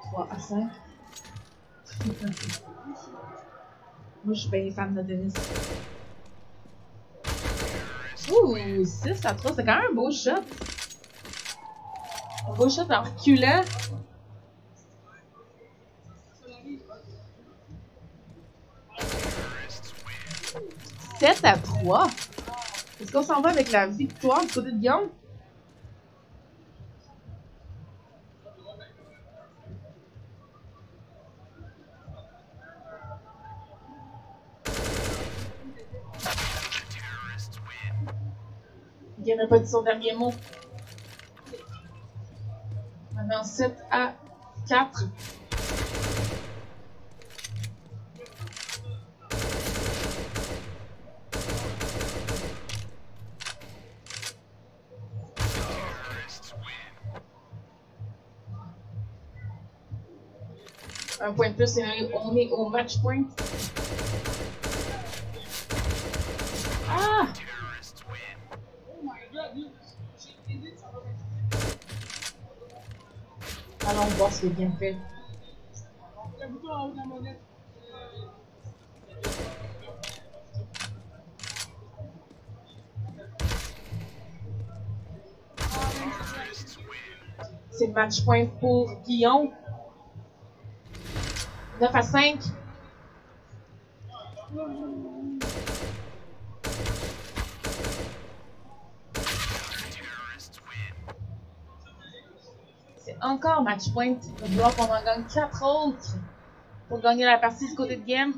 trois à cinq. Moi, je suis bien fan de tennis. Ouh, six à trois, c'est quand même un beau shot. Un beau shot en reculant. sept à trois. Est-ce qu'on s'en va avec la victoire du côté de Guillaume? Guillaume n'a pas dit son dernier mot. Maintenant sept à quatre. Un point de plus, c'est on est au match point. Ah! along boss we can play. C'est match point pour Guillaume. neuf à cinq. C'est encore match point pour Bloc. On en gagne quatre autres pour gagner la partie du côté de game.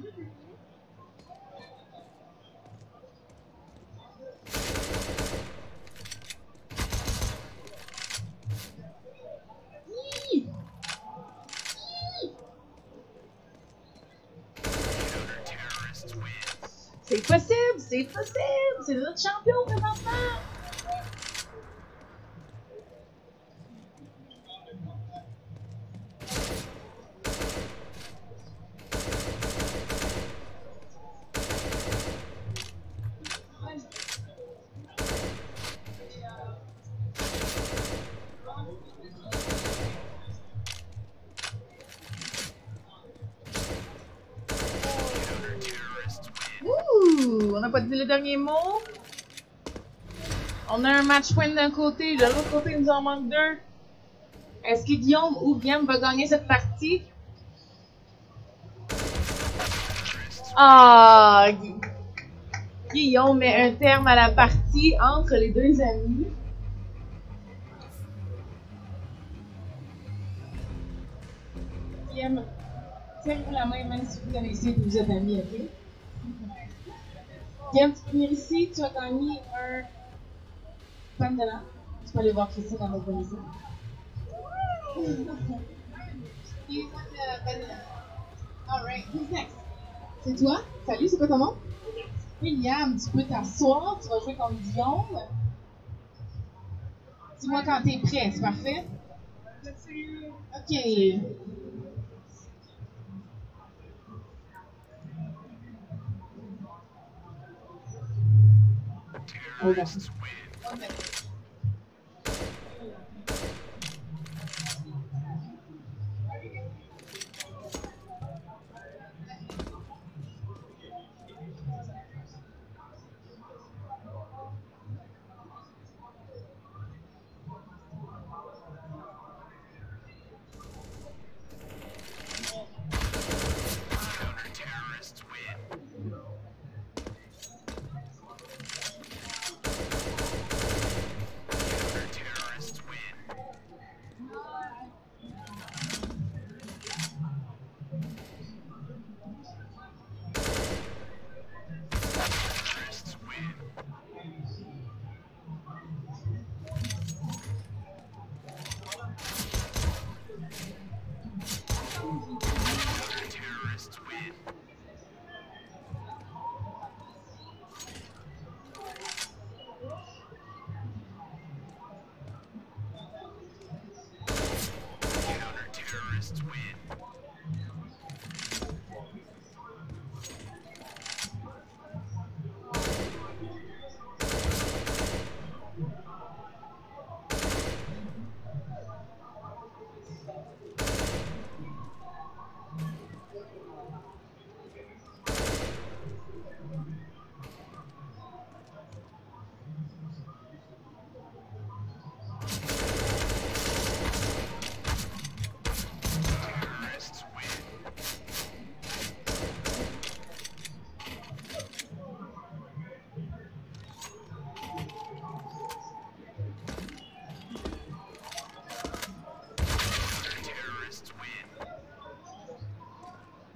C'est possible, c'est possible, c'est notre champion présentement. Le dernier mot. On a un match point d'un côté, de l'autre côté il nous en manque deux. Est-ce que Guillaume ou Guillaume va gagner cette partie? Ah, Gu Guillaume met un terme à la partie entre les deux amis. Guillaume, tirez-vous la main même si vous connaissez que vous êtes amis, ok? Guillaume, tu peux venir ici, tu as gagné un pan de là. Tu peux aller voir Christine dans notre maison. You won the pan de là. Alright, who's next? C'est toi? Salut, c'est quoi ton nom? William, tu peux t'asseoir, tu vas jouer contre Guillaume. Dis-moi quand t'es prêt, c'est parfait? Ok. Oh, okay.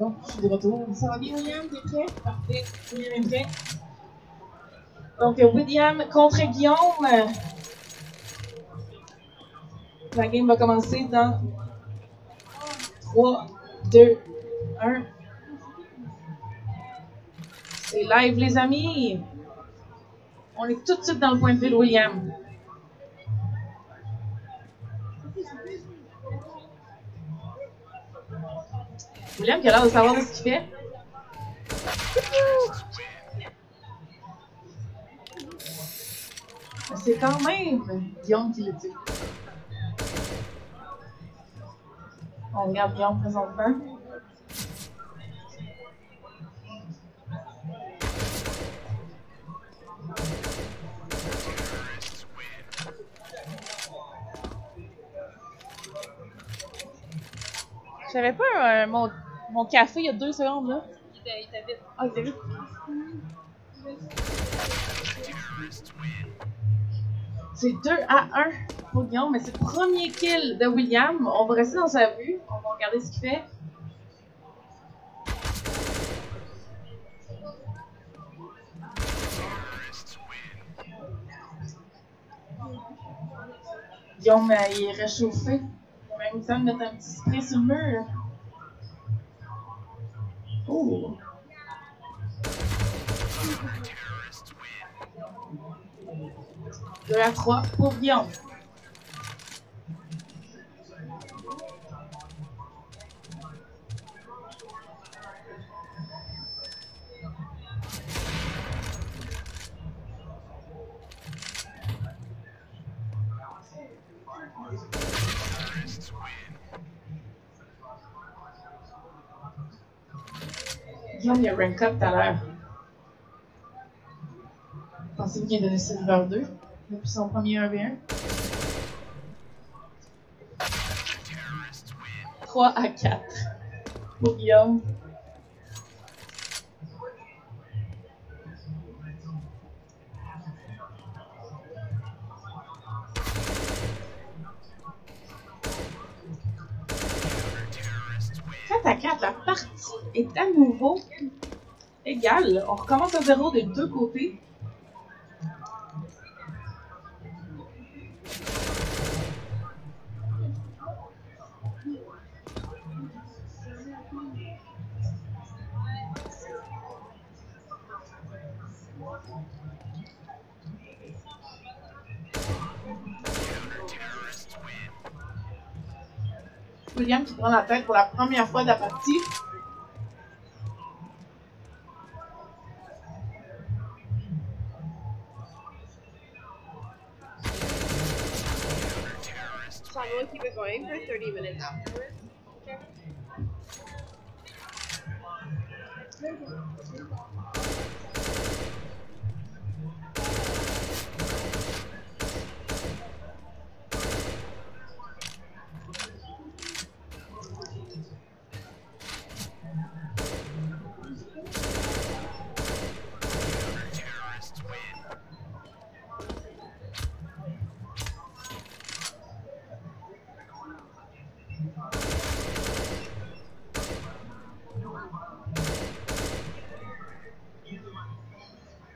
Donc, je suis de retour. Ça va bien, William? T'es prêt? Parfait. William est prêt. Donc, William contre Guillaume. La game va commencer dans trois, deux, un. C'est live, les amis. On est tout de suite dans le point de vue, William. William qui a l'air de savoir de ce qu'il fait. C'est quand même Guillaume qui le dit. Olha, minha avião fez um turn. J'avais pas un, mon, mon café il y a deux secondes là. Il était vite. Ah, il était vite. C'est deux à un pour Guillaume, mais c'est le premier kill de William. On va rester dans sa vue. On va regarder ce qu'il fait. Guillaume, euh, il est réchauffé. Il semble mettre un petit spray sur le mur. Oh! deux à trois pour Guillaume. Il y a rank up tout à l'heure. Pensez-vous qu'il a donné Silver deux depuis son premier un v un? trois à quatre pour Guillaume. quatre à quatre, la partie est à nouveau égale. On recommence à zéro des deux côtés. William qui prend la tête pour la première fois de la partie.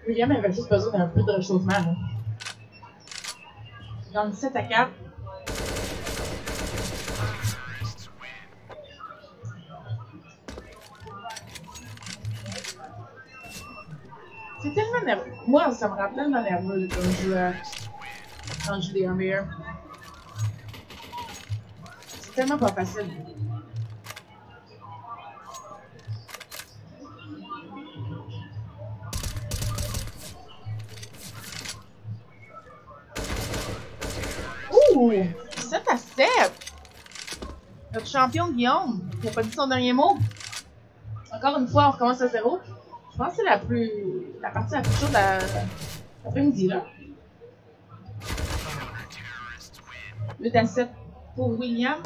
William avait juste besoin d'un peu de réchauffement. Hein. Dans le sept à quatre. C'est tellement nerveux. Moi, ça me rappelle ma nerveux quand je joue à... quand je joue des un v un. C'est tellement pas facile. sept à sept! Notre champion Guillaume, qui n'a pas dit son dernier mot. Encore une fois, on recommence à zéro. Je pense que c'est la plus. la partie la plus chaude à l'après-midi là. huit à sept pour William.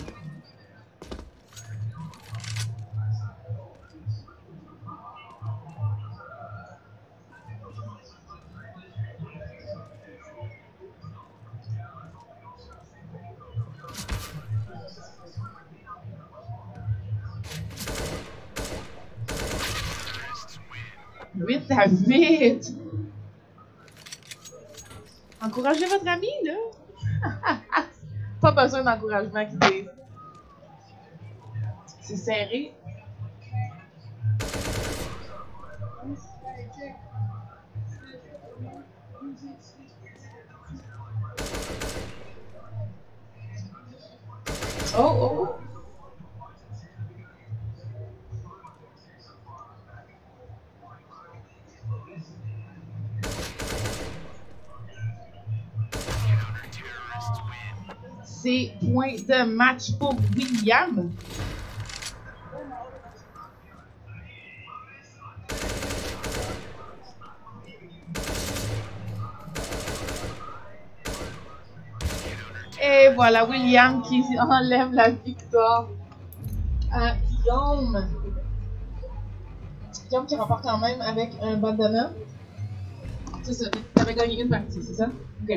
huit à huit! Encouragez votre ami, là! Pas besoin d'encouragement qui dise. C'est serré. Oh, oh! C'est point de match pour William. Et voilà, William qui enlève la victoire à Guillaume. Guillaume qui remporte quand même avec un bandana. C'est ça, tu avais gagné une partie, c'est ça? Ok.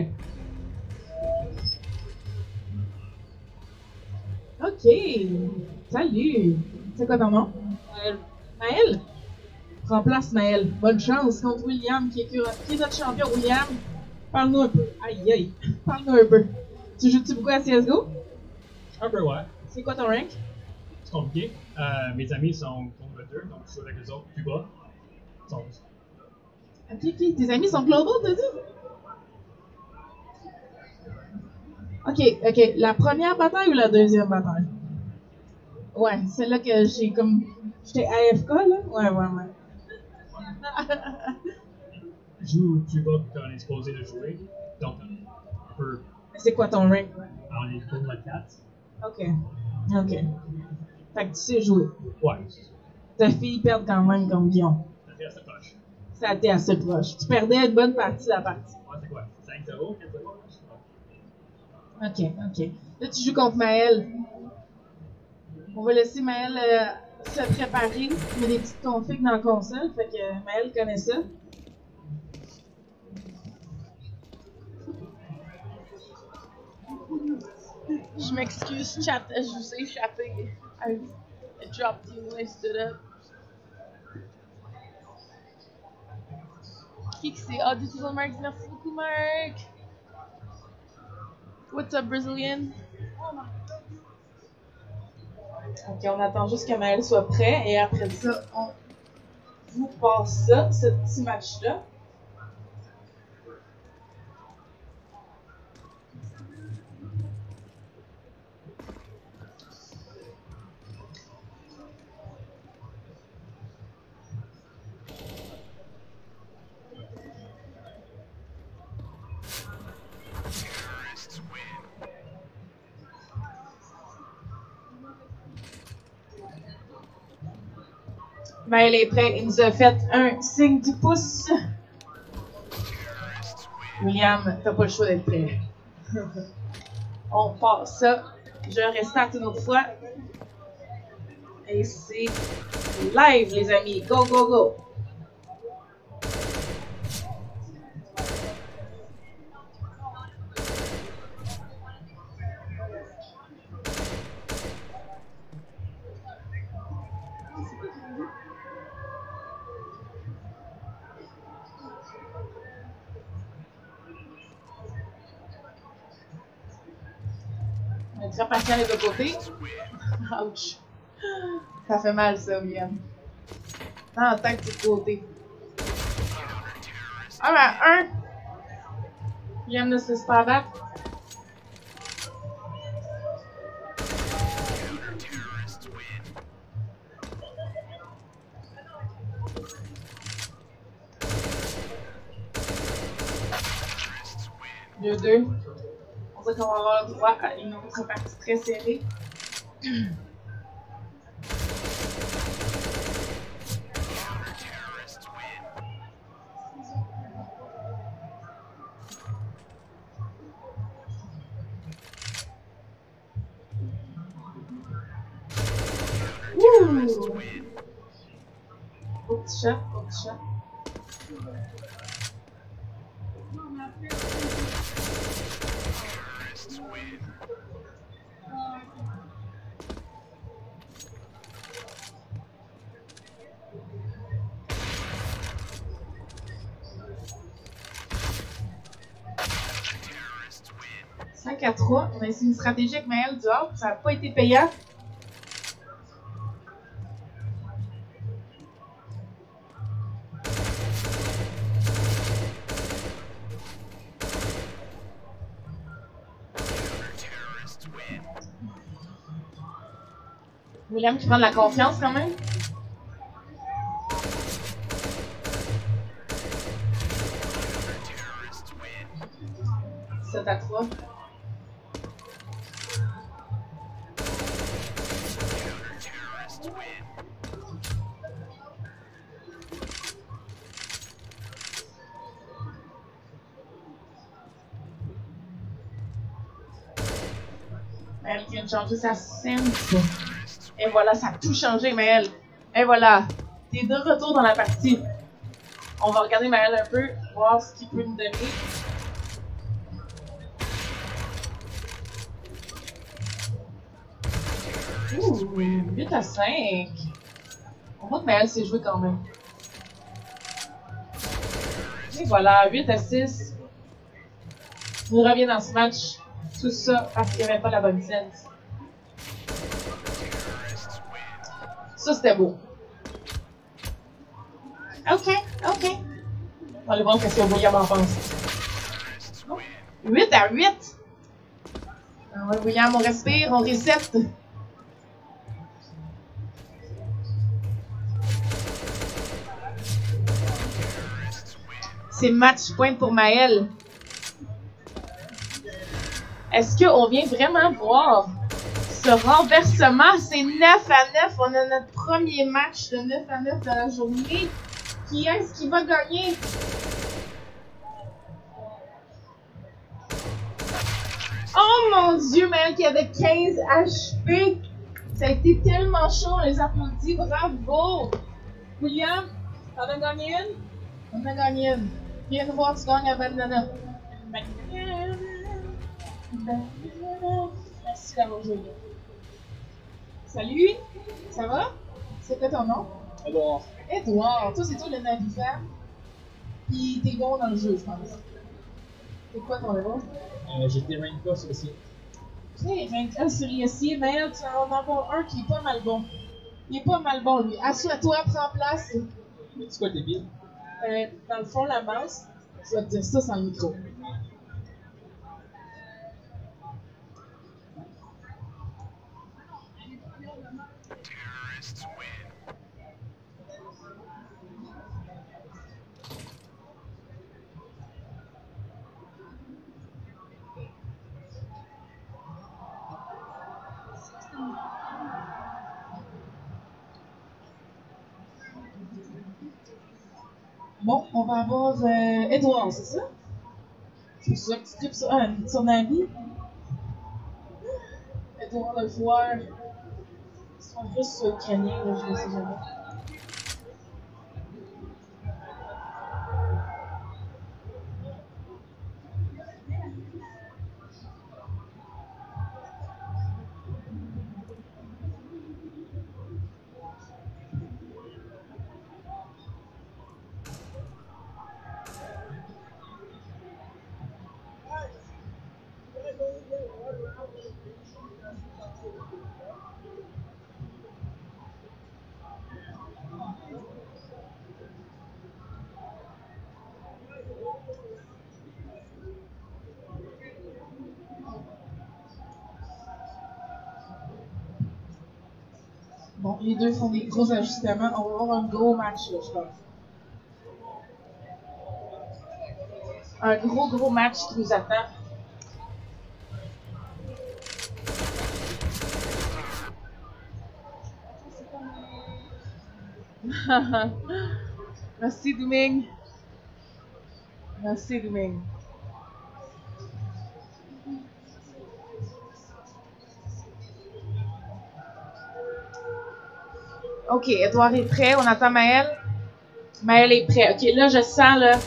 Ok, salut! C'est quoi ton nom? Euh, Maël? Remplace Maël. Bonne chance contre William qui est, qui est notre champion. William, parle-nous un peu. Aïe aïe, parle-nous un peu. Tu joues-tu beaucoup à C S G O? Un peu, ouais. C'est quoi ton rank? C'est compliqué. Euh, mes amis sont contre deux, donc je joue avec les autres plus bas. Sont... Ok, ok. Tes amis sont global, t'as dit? Ok, ok. La première bataille ou la deuxième bataille? Ouais, celle-là que j'ai comme. J'étais A F K, là? Ouais, ouais, ouais. Je joue plus bas qu'on est supposé de jouer, donc un peu. C'est quoi ton rank? On est autour de la quatre. Ok. Ok. Fait que tu sais jouer. Ouais. Ta fille perd quand même comme Guillaume. Ça t'est assez proche. Ça t'est assez proche. Tu perdais une bonne partie de la partie. Ouais, c'est quoi? cinq zéro, quatre zéro? Ok, ok. Là, tu joues contre Maël. On va laisser Maël euh, se préparer. Il met des petites configs dans la console. Fait que Maël connaît ça. Je m'excuse, chat, je vous ai échappé. I dropped you when I stood up. Qui que c'est? Ah, du tout, Marc. Merci beaucoup, Marc. What's up, Brazilian? Ok, on attend juste que Maël soit prêt et après ça, on vous passe ça, ce petit match-là. Maël est prêt, il nous a fait un signe du pouce. William, t'as pas le choix d'être prêt. On passe ça. Je restarte une autre fois. Et c'est live, les amis. Go, go, go. Très patient les deux côtés. Ouch. Ça fait mal ça, William. Non, attaque du côté. Un à un. William ne se laisse pas abattre. deux deux. On va avoir le droit à une autre partie très serrée. Ouh! Beau petit chat, beau petit chat. cinq à trois, on a essayé une stratégie avec Maël dehors, ça n'a pas été payant. William qui prend de la confiance quand même. sept à trois. must win. Elle tient une chanteuse assassine. Et voilà, ça a tout changé, Maëlle. Et voilà, t'es de retour dans la partie. On va regarder Maëlle un peu, voir ce qu'il peut nous donner. Ouh, huit à cinq. On voit que Maëlle s'est jouée quand même. Et voilà, huit à six. On revient dans ce match. Tout ça parce qu'il n'y avait pas la bonne sense. Ça, c'était beau. Ok, ok. On va aller voir qu'est-ce que William en pense. Oh, huit à huit. Ah ouais, William, on respire, on reset. C'est match point pour Maëlle. Est-ce qu'on vient vraiment voir ce renversement? C'est neuf à neuf. On a notre premier match de neuf à neuf de la journée. Qui est-ce qui va gagner? Oh mon Dieu, Maëlle qui avait quinze H P. Ça a été tellement chaud. On les applaudit. Bravo! William, t'en as gagné une? T'en as gagné une. Viens nous voir, tu gagnes à Banana. Merci d'avoir joué. Salut, ça va? C'est quoi ton nom? Edouard. Edouard, toi c'est toi le Navi femme. Puis t'es bon dans le jeu, je pense. C'est quoi ton niveau? Euh, J'étais vingt K sur ici. Ok, vingt K sur ici, mais là tu en as un qui est pas mal bon. Il est pas mal bon lui. Assois-toi, prends place. C'est quoi le débile? Euh, dans le fond, la base, je vais te dire ça sans le micro. Bon, on va avoir euh, Edouard, c'est ça? C'est pour ça que tu tripes sur, euh, sur Navi. Edouard, le joueur. Ils sont juste ukrainiens, là, je ne sais jamais. Bon, les deux font des gros ajustements. On va avoir un gros match, là, je pense. Un gros, gros match qui nous attend. Merci, Domingue. Merci, Domingue. Ok, Edouard est prêt, on attend Maëlle. Maëlle est prêt. Ok, là je sens là,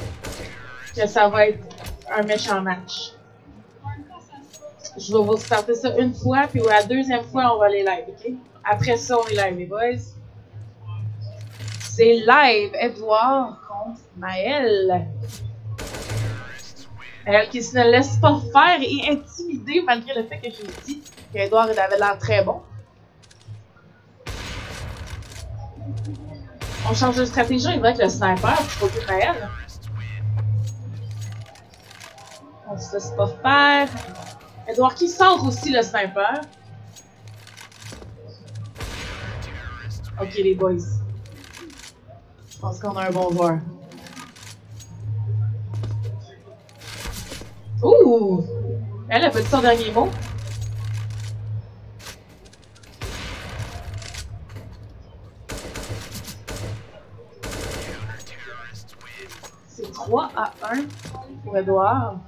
que ça va être un méchant match. Je vais vous starter ça une fois, puis la deuxième fois on va aller live, ok? Après ça on est live les boys. C'est live, Edouard contre Maëlle. Maëlle qui se ne laisse pas faire et intimidée malgré le fait que j'ai dit qu'Edouard avait l'air très bon. On change de stratégie, il va avec le sniper, tu faut que Maëlle. On se laisse pas faire. Edouard qui sort aussi le sniper. Ok les boys. Je pense qu'on a un bon joueur. Ouh! Elle a pas dit son dernier mot. trois à un pour Edouard.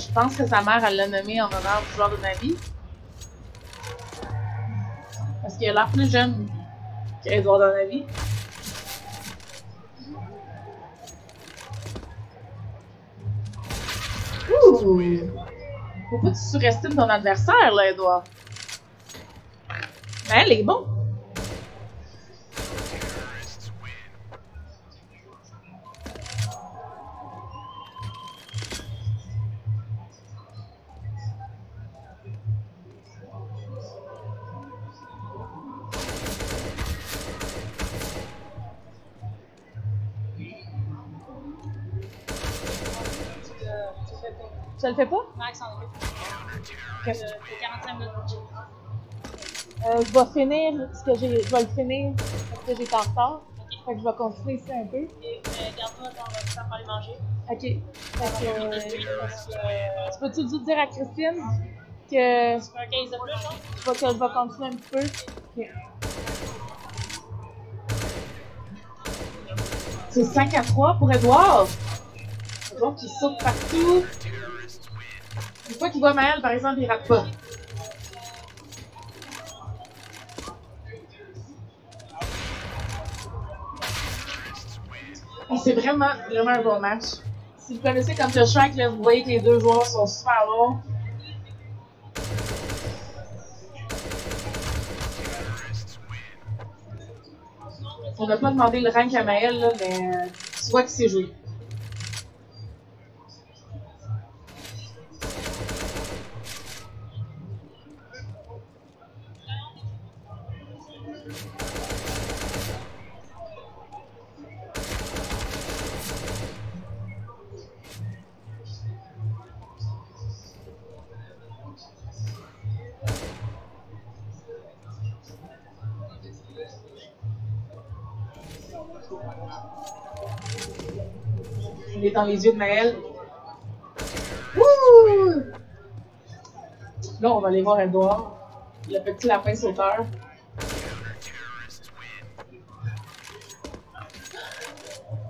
Je pense que sa mère, elle l'a nommé en honneur du joueur de Navi. Parce qu'il a l'air plus jeune qu'Edouard de Navi. Ouh! Faut pas que tu surestimes ton adversaire, là, Edouard. Mais elle est bonne! Ça le fait pas? Non, il s'en va. C'est quarante-cinq minutes de jeu. Euh, je vais finir, parce que je vais le finir, parce que j'étais en retard. Okay. Fait que je vais continuer ici un peu. Et euh, garde-toi quand on va pouvoir aller manger. Ok. Fait que, euh, tu peux-tu dire à Christine que... Tu fais un quinze de plus, hein? Je vais, que je vais continuer un petit peu. Okay. C'est cinq à trois pour Edouard. Edouard qui saute partout. Une fois qu'il voit Maël, par exemple, il rate pas. C'est vraiment, vraiment un bon match. Si vous connaissez Counter-Strike, vous voyez que les deux joueurs sont super bons. On n'a pas demandé le rank à Maël, là, mais tu vois qu'il s'est joué. Il est dans les yeux de Maël. Wouh! Là, on va aller voir Edouard, le petit lapin sauteur.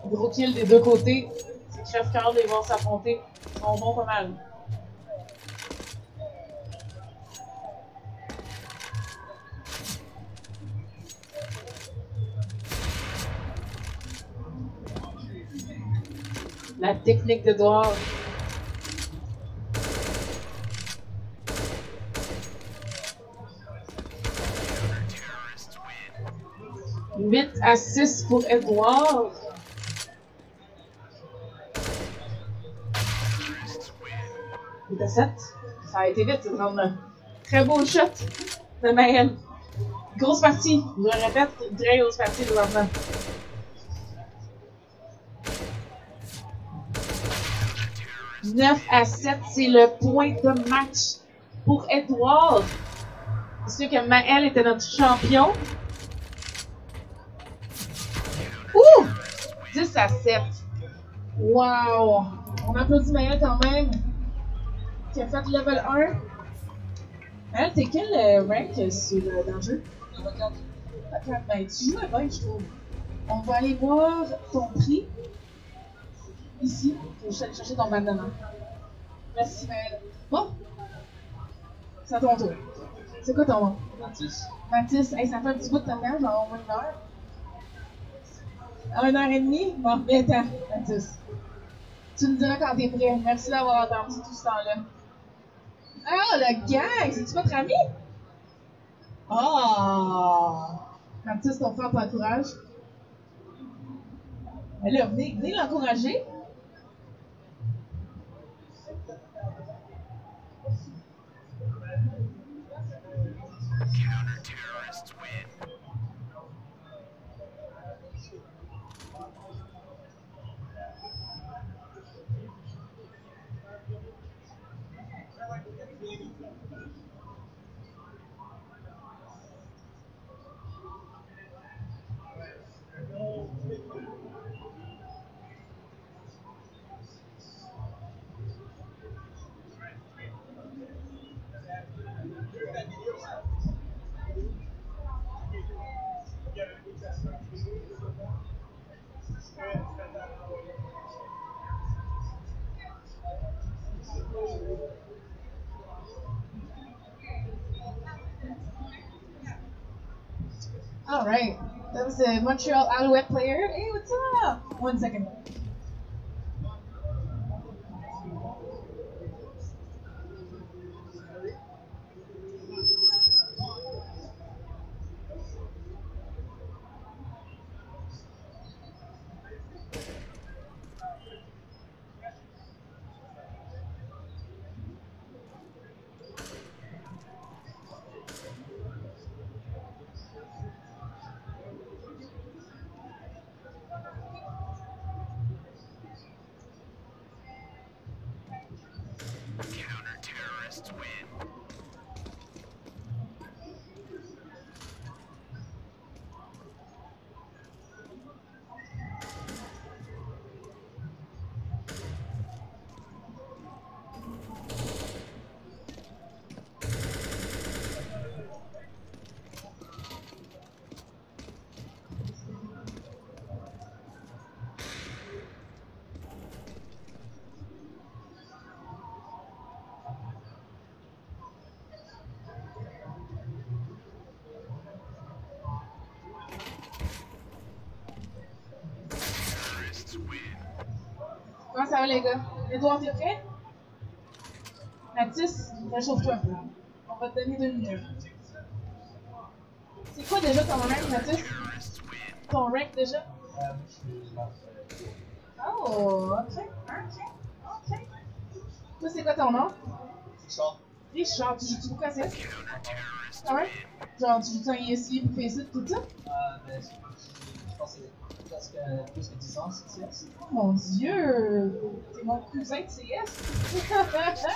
Gros kill des deux côtés. C'est crève-cœur de les voir s'affronter. Ils sont bons pas mal. La technique de doigt. huit à six pour Edouard. huit à sept. Ça a été vite, c'est vraiment un très beau shot de Maël. Grosse partie, je le répète, très grosse partie de l'enfant. neuf à sept, c'est le point de match pour Edouard. C'est sûr que Maël était notre champion. Ouh! dix à sept. Wow! On applaudit Maël quand même, qui a fait level un. Maël, t'es quel rank sur le, dans le jeu? Ben, tu joues un rank, je trouve. On va aller voir ton prix. Ici, je vais aller chercher ton bandana. Merci, Maëlle. Bon, c'est à ton tour. C'est quoi ton nom? Mathis. Mathis, hey, ça fait un petit bout de ta mère, genre au moins une heure. À une heure et demie? Bon, bien, attends, Mathis. Tu me diras quand t'es prêt. Merci d'avoir attendu tout ce temps-là. Ah, le gang! C'est-tu votre ami? Oh! Mathis, ton frère t'encourage. Mais là, venez, venez l'encourager. Alright, that was a Montreal Alouette player. Hey, what's up? One second. Ça va les gars, Edouard est prêt? Mathis, réchauffe-toi un peu. On va te donner deux minutes. C'est quoi déjà ton rank, Mathis? Ton rank déjà? Oh, ok, ok, ok. Toi, c'est quoi ton nom? Richard. Richard, tu joues-tu beaucoup à ça? Ah ouais? Genre, tu joues-tu un E S I, Facebook, tout ça? Ah, ben, je pense que c'est. Parce que plus que dix ans, c'est C S. Oh mon dieu! T'es mon cousin de C S!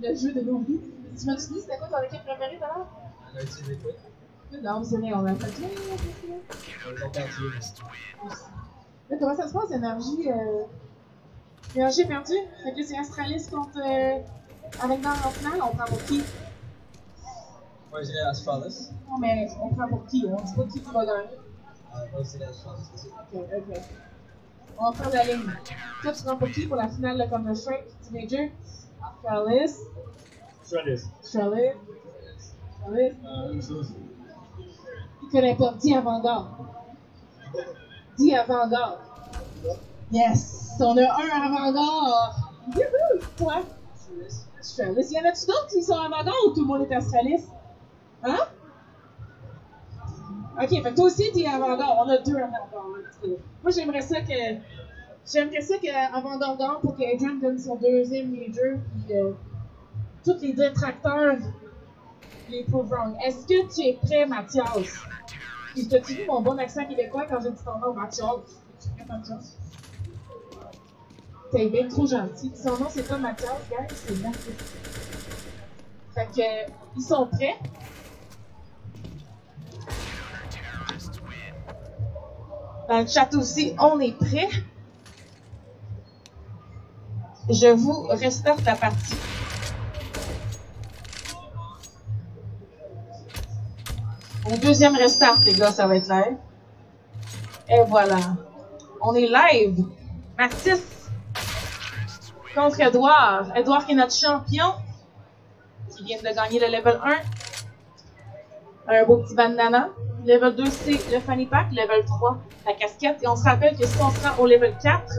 Le jeu de nos vies. Tu m'as dit, c'était quoi ton équipe préférée tout à l'heure? On a utilisé Liquid. Non, c'est vrai, on a fait bien. Comment ça se passe, Energy? Energy perdu? Fait que c'est Astralis contre. Avec dans le final, on prend pour qui? Moi, j'ai Astralis. Non, mais on prend pour qui? On dit pas qui va gagner. Moi aussi, la chance. Ok, ok. On va prendre la ligne. Toi, tu prends pour qui pour la finale de Counter-Strike, teenager? Astralis. Astralis. Astralis. Astralis. Une chose. Il connaît pas. Dis avant-garde. Dis avant-garde. Yes! On a un avant-garde! Youhou! Toi? Astralis. Astralis. Y en a-tu d'autres qui sont avant-garde ou tout le monde est Astralis? Hein? Ok, fait toi aussi t'es avant-garde, on a deux avant-garde. Moi j'aimerais ça que. J'aimerais ça qu'avant-garde gagne pour qu'Adrian donne son deuxième major puis euh, tous les détracteurs les prouvent wrong. Est-ce que tu es prêt, Mathias? Et t'as-tu vu mon bon accent québécois quand j'ai dit ton nom, Mathias? Es-tu prêt, Mathias? T'es bien trop gentil. Son nom c'est pas Mathias, gars, c'est Mathias. Fait que, ils sont prêts. Dans le chat aussi, on est prêt. Je vous restarte la partie. Au deuxième restart, les gars, ça va être live. Et voilà. On est live. Mathis contre Edouard. Edouard qui est notre champion. Qui vient de gagner le level un. Un beau petit bandana. Level deux, c'est le fanny pack. Level trois, la casquette. Et on se rappelle que si on se rend au level quatre,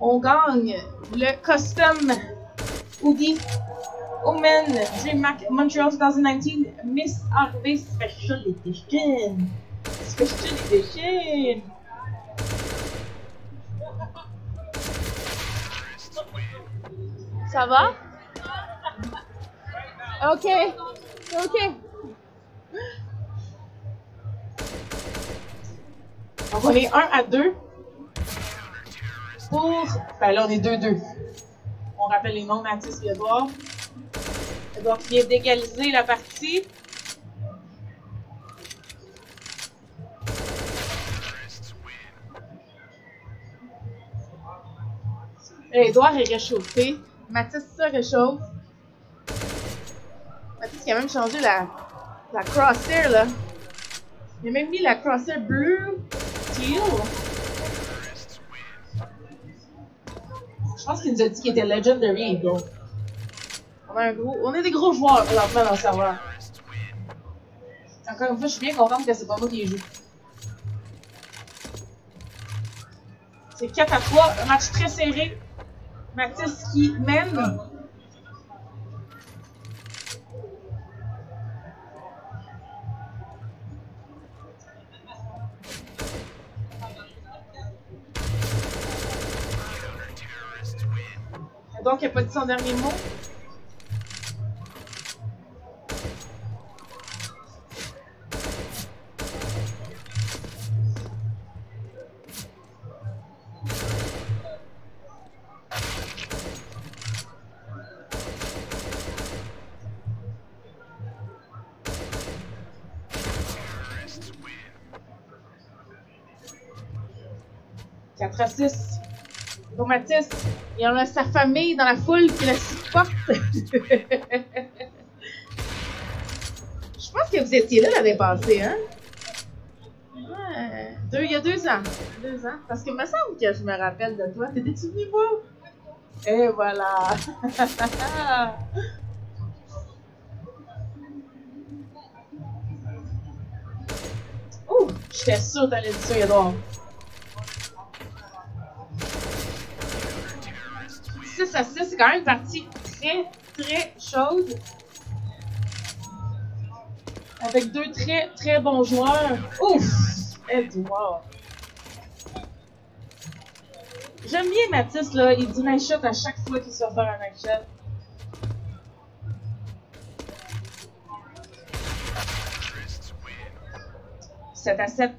on gagne le custom hoodie Omen Dreamhack Montreal deux mille dix-neuf Miss R V Special Edition. Special Edition. Ça va? Ok. Ok. Donc on est un à deux pour... Ben là on est deux à deux. On rappelle les noms, Mathis et Edouard. Edouard qui vient d'égaliser la partie. Edouard est réchauffé. Mathis se réchauffe. Mathis qui a même changé la... La crosshair là. J'ai même mis la crosshair bleue. Teal. Je pense qu'il nous a dit qu'il était legendary. Donc. On a un gros. On est des gros joueurs là-bas dans le serveur. Dacă îmi faci bine, aveam de zăbăvut Iju. C'est quatre à trois, un match très serré. Matisse qui mène. Donc, il n'a pas dit son dernier mot. quatre à six. Pour Mathis, il y en a sa famille dans la foule qui la supporte. Je pense que vous étiez là l'année passée, hein? Ouais. Deux, il y a deux ans. Deux ans. Parce que il me semble que je me rappelle de toi. T'étais-tu venu voir? Et voilà. Ouh, j'étais sûre d'aller dire ça, Edouard. six à six, c'est quand même une partie très très chaude. Avec deux très très bons joueurs. Ouf! Edouard! J'aime bien Mathis là, il dit nice shot à chaque fois qu'il se fait un nice shot. sept à sept.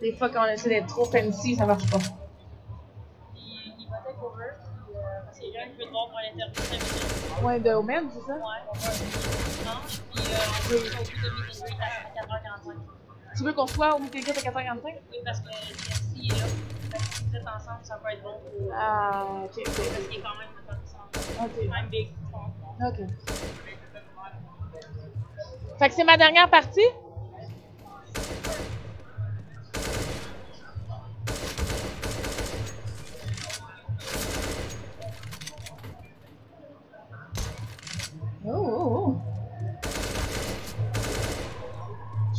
Des fois quand on essaie d'être trop fancy, ça marche pas. Bon, on l'interview. Ouais, de Omen, c'est ça? Ouais, on va dimanche, puis on veut qu'on puisse meet and greet à quatre heures quarante-cinq. Tu veux qu'on soit au meet and greet à quatre heures quarante-cinq? Oui, parce que Jessie est là. Si vous êtes ensemble, ça peut être bon. Ah, ok, ok. Parce qu'il est quand même intéressant. Ok. I'm big. Ok. Fait que c'est ma dernière partie?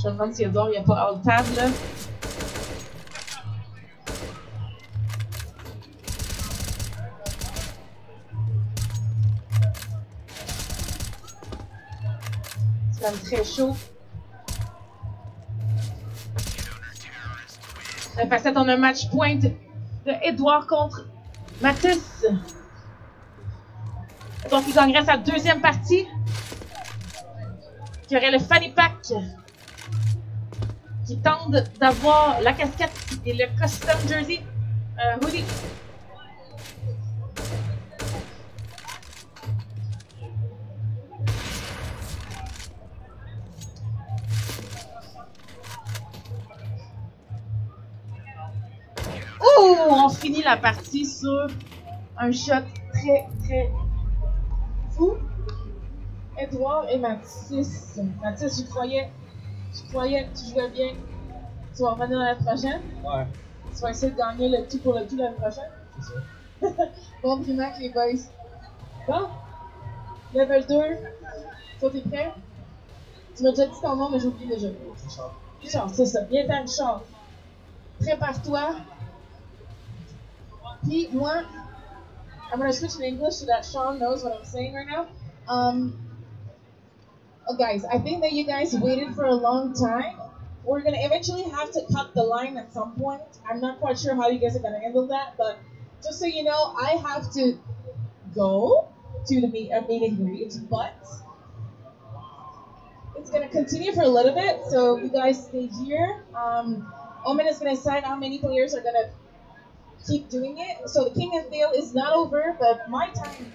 Je me demande si Edouard il n'y a pas alt tab là. C'est quand même très chaud. La facette, on a un match point de Edouard contre Mathis. Donc il gagnerait sa deuxième partie. Qui aurait le Fanny Pack. Qui tente d'avoir la casquette et le custom jersey euh, hoodie. Oh, on finit la partie sur un shot très très fou. Edouard et Mathis. Mathis, je croyais. Tu croyais que tu jouais bien, tu vas revenir l'année prochaine? Ouais. Tu vas essayer de gagner le tout pour le tout l'année prochaine? C'est ça. Bon Dreamhack les boys. Bon, level deux, toi t'es prêt? Tu m'as déjà dit ton nom mais j'ai oublié déjà. Richard. Richard, c'est ça. Viens t'en Richard. Prépare-toi. Puis moi, I'm gonna switch in English so that Sean knows what I'm saying right now. Um, Oh guys, I think that you guys waited for a long time. We're gonna eventually have to cut the line at some point. I'm not quite sure how you guys are gonna handle that, but just so you know, I have to go to the meet, uh, meet and greet, but it's gonna continue for a little bit, so you guys stay here. Um, Omen is gonna decide how many players are gonna keep doing it. So the King of the Hill is not over, but my time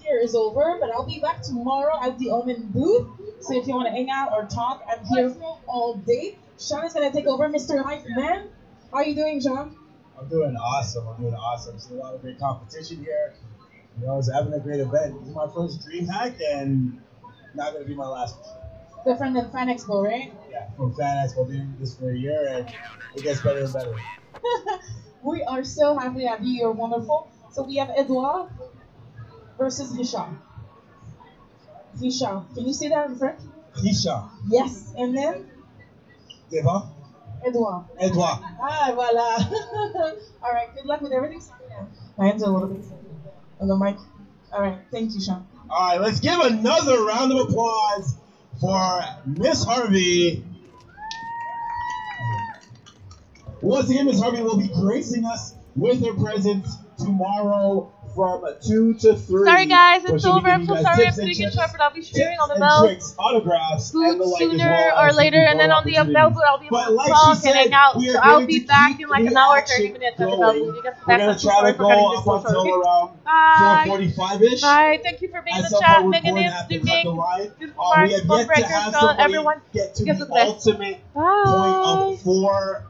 here is over, but I'll be back tomorrow at the Omen booth. So if you want to hang out or talk, I'm here all day. Sean is going to take over. Mister Hype Man, how are you doing, Sean? I'm doing awesome. I'm doing awesome. There's a lot of great competition here. You know, I was having a great event. This is my first Dreamhack and not going to be my last one. Different than Fan Expo, right? Yeah, from Fan Expo. We've been doing this for a year and it gets better and better. We are so happy to have you. You're wonderful. So we have Edouard versus Richard. Richard, can you say that in French? Nisha. Yes. And then? Deva. Edouard. Edouard. Ah, voila. All right. Good luck with everything. My hands are a little bit on the mic. All right. Thank you, Sean. All right. Let's give another round of applause for Miss Harvey. Once again, Miss Harvey will be gracing us with her presence tomorrow from two to three. Sorry guys, it's over. I'm so sorry I'm sitting in short, but I'll be sharing all the bells, autographs, food and the like sooner well, or later, and then on the update, I'll be able to talk and hang out. So I'll be back in like an hour, thirty minutes. We're going to try to go up until around four forty-five-ish. Bye, thank you for being in the chat. Megan is doing good for Mark, Bonebreaker, Skull, everyone. Get to the ultimate point of four